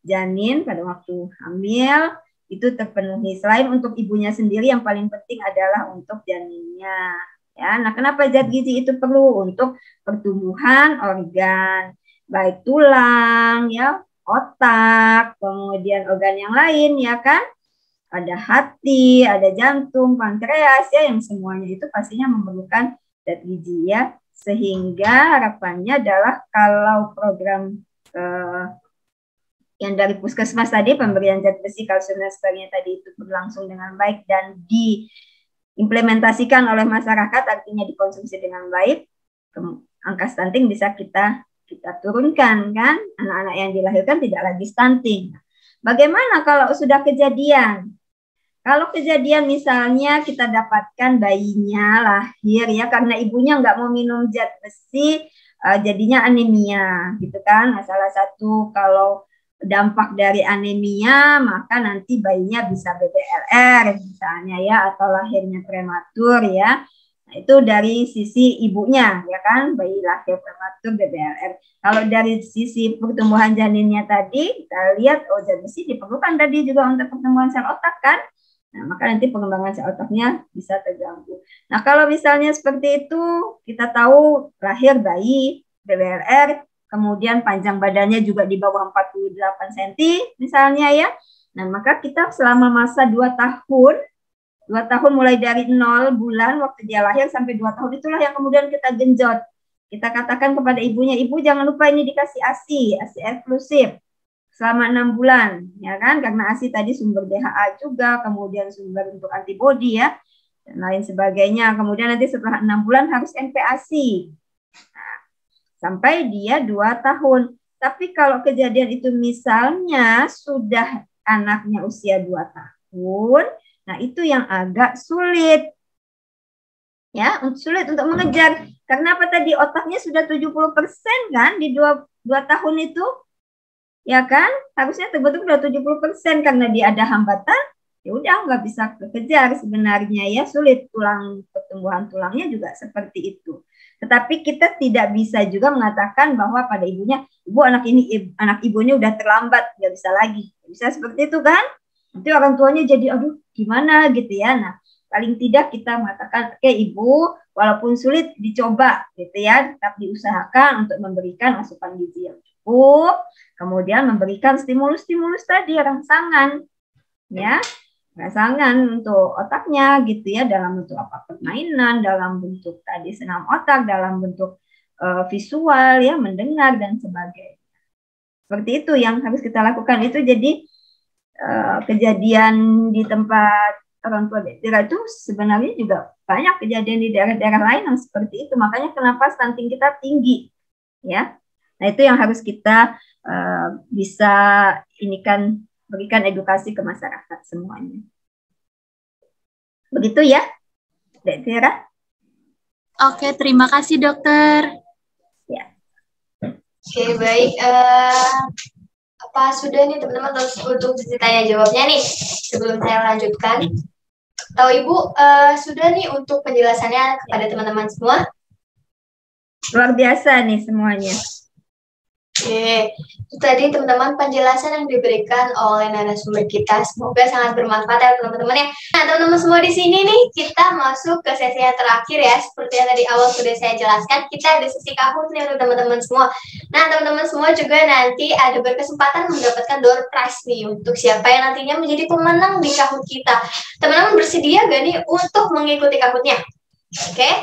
janin pada waktu hamil itu terpenuhi. Selain untuk ibunya sendiri, yang paling penting adalah untuk janinnya. Ya, nah kenapa zat gizi itu perlu untuk pertumbuhan organ, baik tulang, ya, otak, kemudian organ yang lain, ya kan? Ada hati, ada jantung, pankreas, ya, yang semuanya itu pastinya memerlukan zat gizi, ya. Sehingga harapannya adalah kalau program eh, yang dari puskesmas tadi, pemberian zat besi, kalsium dan sebagainya tadi itu berlangsung dengan baik dan di implementasikan oleh masyarakat, artinya dikonsumsi dengan baik, angka stunting bisa kita kita turunkan, kan? Anak-anak yang dilahirkan tidak lagi stunting. Bagaimana kalau sudah kejadian? Kalau kejadian misalnya kita dapatkan bayinya lahir, ya, karena ibunya nggak mau minum zat besi, uh, jadinya anemia, gitu kan? Nah, salah satu kalau dampak dari anemia, maka nanti bayinya bisa B B L R misalnya, ya, atau lahirnya prematur, ya. Nah, itu dari sisi ibunya, ya kan, bayi lahir prematur, B B L R. Kalau dari sisi pertumbuhan janinnya tadi, kita lihat, oh, zat besi diperlukan tadi juga untuk pertumbuhan sel otak, kan. Nah, maka nanti pengembangan sel otaknya bisa terganggu. Nah, kalau misalnya seperti itu, kita tahu lahir bayi B B L R, kemudian panjang badannya juga di bawah empat puluh delapan sentimeter misalnya, ya. Nah, maka kita selama masa dua tahun, dua tahun mulai dari nol bulan waktu dia lahir sampai dua tahun, itulah yang kemudian kita genjot. Kita katakan kepada ibunya, ibu jangan lupa ini dikasih ASI, ASI eksklusif selama enam bulan, ya kan? Karena ASI tadi sumber D H A juga, kemudian sumber untuk antibodi, ya, dan lain sebagainya. Kemudian nanti setelah enam bulan harus N P A S I. Sampai dia dua tahun. Tapi kalau kejadian itu misalnya sudah anaknya usia dua tahun, nah itu yang agak sulit. Ya, sulit untuk mengejar. Karena apa tadi? Otaknya sudah tujuh puluh persen kan di dua tahun itu. Ya kan? Harusnya terbentuk sudah tujuh puluh persen, karena dia ada hambatan, ya udah nggak bisa kekejar sebenarnya, ya, sulit. Tulang, pertumbuhan tulangnya juga seperti itu. Tetapi kita tidak bisa juga mengatakan bahwa pada ibunya, ibu anak ini, ibu, anak ibunya udah terlambat, nggak bisa lagi. Bisa seperti itu, kan? Nanti orang tuanya jadi, aduh, gimana gitu, ya. Nah, paling tidak kita mengatakan, oke ibu, walaupun sulit dicoba, gitu ya, tetap diusahakan untuk memberikan asupan gizi yang cukup, kemudian memberikan stimulus-stimulus tadi, rangsangan, ya, rangsangan untuk otaknya, gitu ya, dalam bentuk apa, permainan, dalam bentuk tadi senam otak, dalam bentuk uh, visual, ya, mendengar dan sebagainya. Seperti itu yang harus kita lakukan. Itu jadi uh, kejadian di tempat orang tua daerah itu sebenarnya juga banyak kejadian di daerah-daerah lain yang seperti itu. Makanya kenapa stunting kita tinggi, ya. Nah, itu yang harus kita uh, bisa ini kan, berikan edukasi ke masyarakat semuanya. Begitu, ya, Dek Tiara? Oke, terima kasih, dokter. Ya. Oke, baik. Uh, apa sudah nih, teman-teman, untuk tanya jawabnya nih, sebelum saya lanjutkan. Tahu Ibu, uh, sudah nih untuk penjelasannya kepada teman-teman semua? Luar biasa nih semuanya. Oke, itu tadi teman-teman penjelasan yang diberikan oleh narasumber kita. Semoga sangat bermanfaat, ya, teman-teman, ya. Nah, teman-teman semua di sini nih, kita masuk ke sesi yang terakhir, ya. Seperti yang tadi awal sudah saya jelaskan, kita ada sesi Kahoot nih untuk teman-teman semua. Nah, teman-teman semua juga nanti ada berkesempatan mendapatkan door prize nih untuk siapa yang nantinya menjadi pemenang di Kahoot kita. Teman-teman bersedia gak nih untuk mengikuti Kahootnya? Oke? Okay?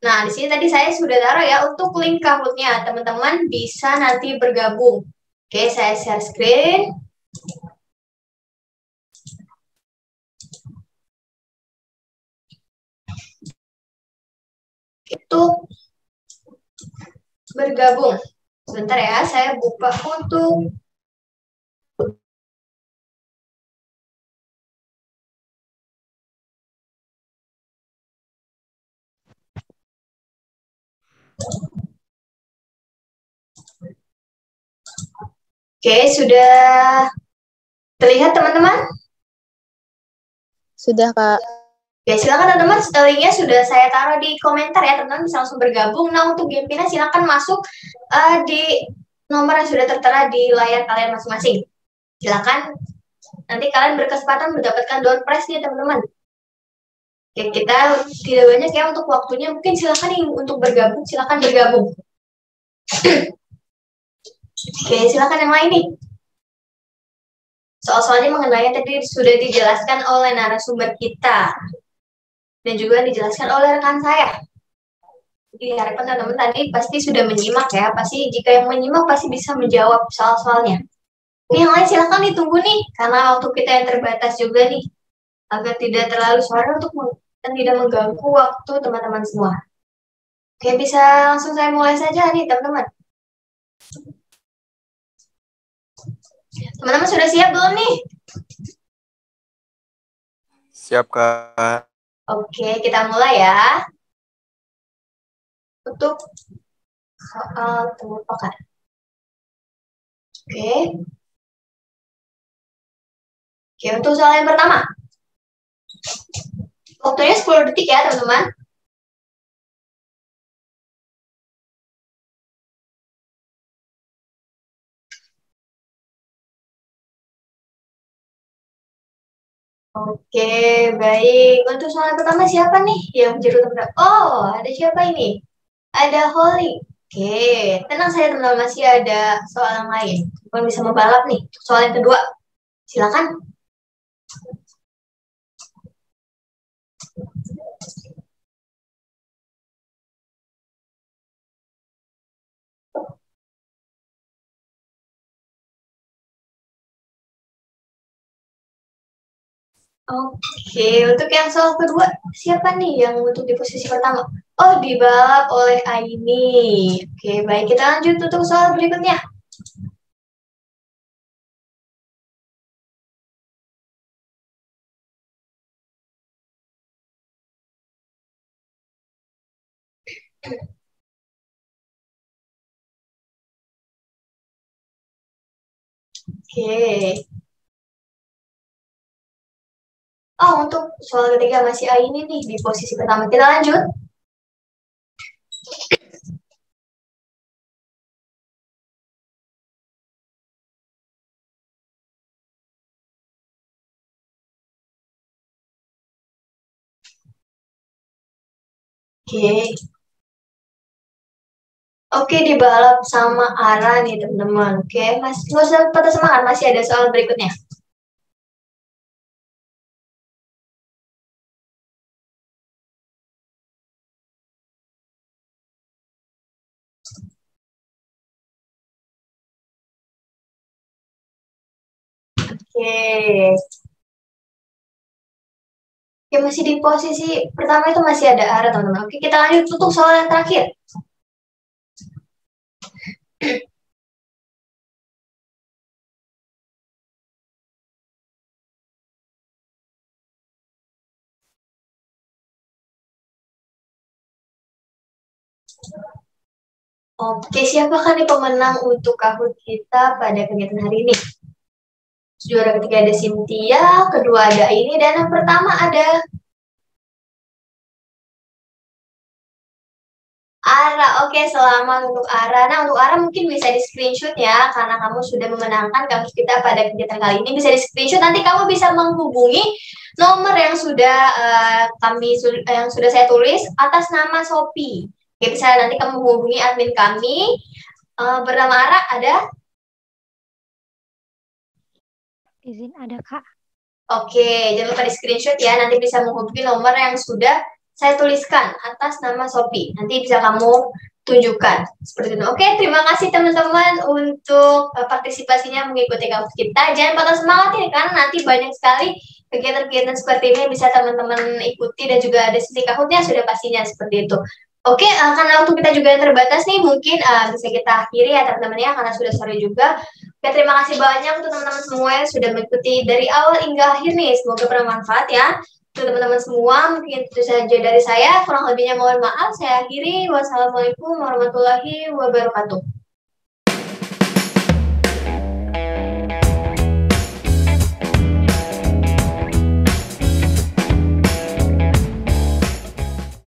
Nah, di sini tadi saya sudah taruh, ya, untuk link Kahoot-nya. Teman-teman bisa nanti bergabung. Oke, saya share screen. Itu bergabung. Sebentar, ya, saya buka untuk Oke, sudah terlihat, teman-teman? Sudah, Kak. Ya, silakan teman-teman, linknya sudah saya taruh di komentar, ya, teman-teman bisa langsung bergabung. Nah, untuk game final silakan masuk uh, di nomor yang sudah tertera di layar kalian masing-masing. Silakan nanti kalian berkesempatan mendapatkan door prize nih teman-teman. Ya, kita tidak banyak ya untuk waktunya, mungkin silakan yang untuk bergabung, silakan bergabung. Oke, silakan yang lain nih. Soal-soalnya mengenai tadi sudah dijelaskan oleh narasumber kita dan juga dijelaskan oleh rekan saya. Jadi harapan teman-teman tadi pasti sudah menyimak ya, pasti jika yang menyimak pasti bisa menjawab soal-soalnya. Nih yang lain silahkan ditunggu nih, karena waktu kita yang terbatas juga nih, agar tidak terlalu suara untuk dan tidak mengganggu waktu teman-teman semua. Oke, bisa langsung saya mulai saja nih teman-teman. Teman-teman sudah siap belum nih? Siap, Kak. Oke, kita mulai ya. Untuk soal telur pekan. Oke. Oke, untuk soal yang pertama. Waktunya sepuluh detik ya, teman-teman. Oke, baik. Untuk soal pertama siapa nih yang jeru teman-teman? Oh, ada siapa ini? Ada Holly. Oke, tenang saja teman-teman, masih ada soal yang lain. Teman bisa membalap nih. Soal yang kedua, silakan. Oke, untuk yang soal kedua, siapa nih yang untuk di posisi pertama? Oh, dibalap oleh Aini. Oke, baik, kita lanjut untuk soal berikutnya. Oke. Oh, untuk soal ketiga masih A ini nih di posisi pertama. Kita lanjut. Oke. Oke, dibalap sama Ara nih teman-teman. Oke, masih nggak usah patah semangat, masih ada soal berikutnya. Oke. Oke, masih di posisi pertama itu masih ada arah teman-teman. Oke, kita lanjut untuk soal yang terakhir. Oke, siapakah nih pemenang untuk Kahoot kita pada kegiatan hari ini? Juara ketiga ada Cynthia, kedua ada ini, dan yang pertama ada Ara. Oke, selamat untuk Ara. Nah, untuk Ara mungkin bisa di screenshot ya, karena kamu sudah memenangkan kampus kita pada kegiatan kali ini. Bisa di screenshot, nanti kamu bisa menghubungi nomor yang sudah uh, kami yang sudah saya tulis atas nama Sophie. Oke, bisa nanti kamu hubungi admin kami. Uh, bernama Ara ada. Izin ada, Kak. Oke, jangan lupa di screenshot ya. Nanti bisa menghubungi nomor yang sudah saya tuliskan atas nama Sophie. Nanti bisa kamu tunjukkan seperti itu. Oke, terima kasih teman-teman untuk partisipasinya mengikuti kampus kita. Jangan patah semangat ini karena nanti banyak sekali kegiatan-kegiatan seperti ini bisa teman-teman ikuti dan juga ada sisi Kahootnya sudah pastinya seperti itu. Oke, uh, karena waktu kita juga yang terbatas nih, mungkin uh, bisa kita akhiri ya teman-teman ya, karena sudah sore juga. Oke, terima kasih banyak untuk teman-teman semua yang sudah mengikuti dari awal hingga akhir nih. Semoga bermanfaat ya. Untuk teman-teman semua, mungkin itu saja dari saya. Kurang lebihnya mohon maaf, saya akhiri. Wassalamualaikum warahmatullahi wabarakatuh.